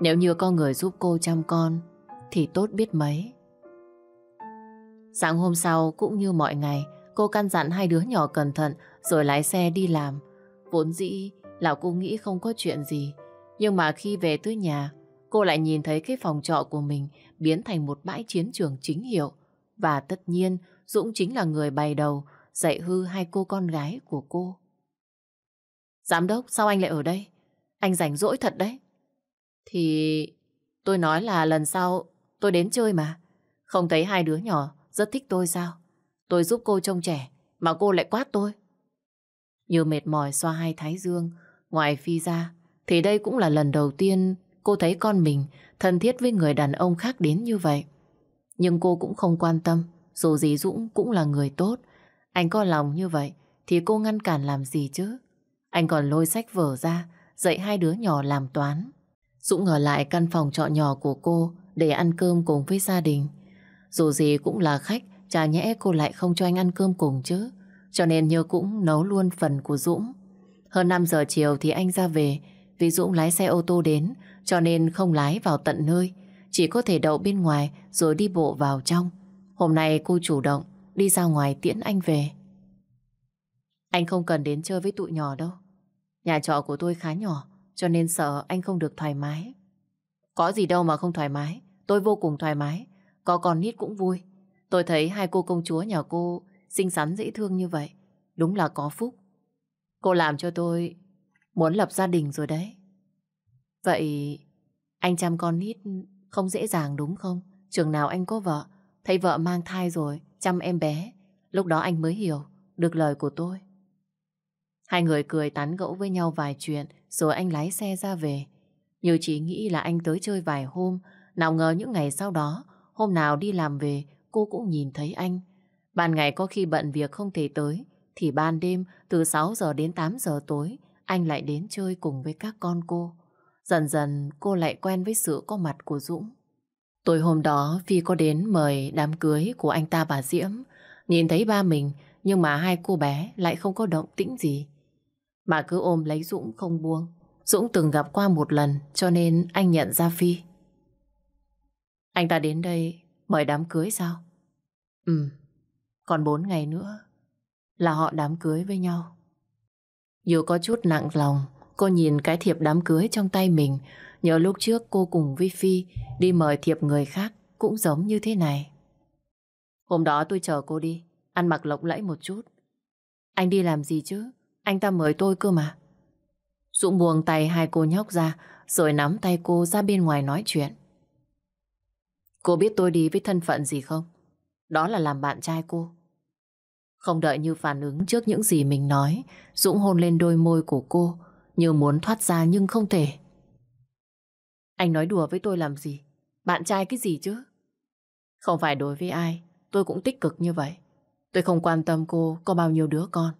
Nếu như có người giúp cô chăm con thì tốt biết mấy. Sáng hôm sau cũng như mọi ngày, cô căn dặn hai đứa nhỏ cẩn thận rồi lái xe đi làm. Vốn dĩ là cô nghĩ không có chuyện gì. Nhưng mà khi về tới nhà, cô lại nhìn thấy cái phòng trọ của mình biến thành một bãi chiến trường chính hiệu. Và tất nhiên, Dũng chính là người bày đầu dạy hư hai cô con gái của cô. Giám đốc, sao anh lại ở đây? Anh rảnh rỗi thật đấy. Thì tôi nói là lần sau tôi đến chơi mà. Không thấy hai đứa nhỏ rất thích tôi sao? Tôi giúp cô trông trẻ mà cô lại quát tôi. Như mệt mỏi xoa hai thái dương. Ngoài Phi ra thì đây cũng là lần đầu tiên cô thấy con mình thân thiết với người đàn ông khác đến như vậy. Nhưng cô cũng không quan tâm. Dù gì Dũng cũng là người tốt. Anh có lòng như vậy thì cô ngăn cản làm gì chứ. Anh còn lôi sách vở ra dạy hai đứa nhỏ làm toán. Dũng ở lại căn phòng trọ nhỏ của cô để ăn cơm cùng với gia đình. Dù gì cũng là khách, chả nhẽ cô lại không cho anh ăn cơm cùng chứ. Cho nên Như cũng nấu luôn phần của Dũng. Hơn 5 giờ chiều thì anh ra về, vì Dũng lái xe ô tô đến, cho nên không lái vào tận nơi, chỉ có thể đậu bên ngoài rồi đi bộ vào trong. Hôm nay cô chủ động đi ra ngoài tiễn anh về. Anh không cần đến chơi với tụi nhỏ đâu. Nhà trọ của tôi khá nhỏ, cho nên sợ anh không được thoải mái. Có gì đâu mà không thoải mái, tôi vô cùng thoải mái. Có con nít cũng vui. Tôi thấy hai cô công chúa nhà cô xinh xắn dễ thương như vậy, đúng là có phúc. Cô làm cho tôi muốn lập gia đình rồi đấy. Vậy anh chăm con nít không dễ dàng đúng không? Chừng nào anh có vợ, thấy vợ mang thai rồi chăm em bé, lúc đó anh mới hiểu được lời của tôi. Hai người cười tán gẫu với nhau vài chuyện rồi anh lái xe ra về. Như chỉ nghĩ là anh tới chơi vài hôm, nào ngờ những ngày sau đó, hôm nào đi làm về cô cũng nhìn thấy anh. Ban ngày có khi bận việc không thể tới, thì ban đêm từ 6 giờ đến 8 giờ tối anh lại đến chơi cùng với các con cô. Dần dần cô lại quen với sự có mặt của Dũng. Tối hôm đó Phi có đến mời đám cưới của anh ta bà Diễm. Nhìn thấy ba mình nhưng mà hai cô bé lại không có động tĩnh gì, mà cứ ôm lấy Dũng không buông. Dũng từng gặp qua một lần cho nên anh nhận ra Phi. Anh ta đến đây mời đám cưới sao? Còn 4 ngày nữa là họ đám cưới với nhau. Dù có chút nặng lòng, cô nhìn cái thiệp đám cưới trong tay mình, nhớ lúc trước cô cùng với Phi đi mời thiệp người khác cũng giống như thế này. Hôm đó tôi chờ cô đi, ăn mặc lộng lẫy một chút. Anh đi làm gì chứ? Anh ta mời tôi cơ mà. Dũng buông tay hai cô nhóc ra, rồi nắm tay cô ra bên ngoài nói chuyện. Cô biết tôi đi với thân phận gì không? Đó là làm bạn trai cô. Không đợi Như phản ứng trước những gì mình nói, Dũng hôn lên đôi môi của cô, Như muốn thoát ra nhưng không thể. Anh nói đùa với tôi làm gì? Bạn trai cái gì chứ? Không phải đối với ai, tôi cũng tích cực như vậy. Tôi không quan tâm cô có bao nhiêu đứa con.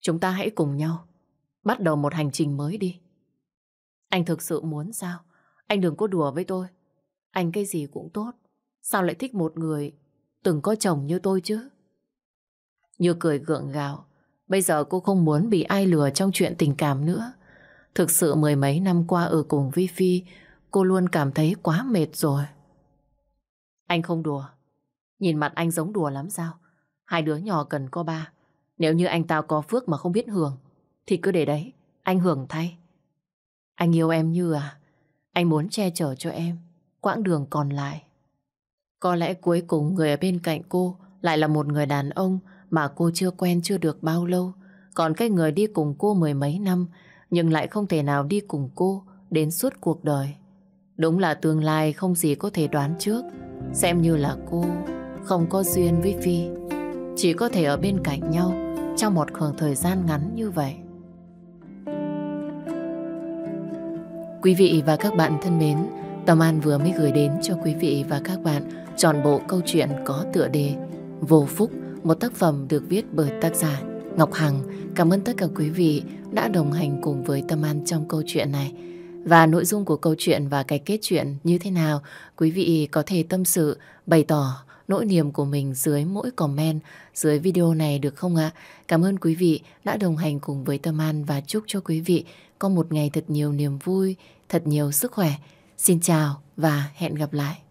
Chúng ta hãy cùng nhau bắt đầu một hành trình mới đi. Anh thực sự muốn sao? Anh đừng có đùa với tôi. Anh cái gì cũng tốt, sao lại thích một người từng có chồng như tôi chứ? Như cười gượng gạo. Bây giờ cô không muốn bị ai lừa trong chuyện tình cảm nữa. Thực sự mười mấy năm qua ở cùng với Phi, cô luôn cảm thấy quá mệt rồi. Anh không đùa. Nhìn mặt anh giống đùa lắm sao? Hai đứa nhỏ cần có ba. Nếu như anh tao có phước mà không biết hưởng, thì cứ để đấy, anh hưởng thay. Anh yêu em Như à? Anh muốn che chở cho em quãng đường còn lại. Có lẽ cuối cùng người ở bên cạnh cô lại là một người đàn ông mà cô chưa quen chưa được bao lâu. Còn cái người đi cùng cô mười mấy năm nhưng lại không thể nào đi cùng cô đến suốt cuộc đời. Đúng là tương lai không gì có thể đoán trước. Xem như là cô không có duyên với Phi, chỉ có thể ở bên cạnh nhau trong một khoảng thời gian ngắn như vậy. Quý vị và các bạn thân mến, Tâm An vừa mới gửi đến cho quý vị và các bạn trọn bộ câu chuyện có tựa đề Vô Phúc, một tác phẩm được viết bởi tác giả Ngọc Hằng. Cảm ơn tất cả quý vị đã đồng hành cùng với Tâm An trong câu chuyện này. Và nội dung của câu chuyện và cái kết chuyện như thế nào, quý vị có thể tâm sự, bày tỏ nỗi niềm của mình dưới mỗi comment dưới video này được không ạ? Cảm ơn quý vị đã đồng hành cùng với Tâm An và chúc cho quý vị có một ngày thật nhiều niềm vui, thật nhiều sức khỏe. Xin chào và hẹn gặp lại.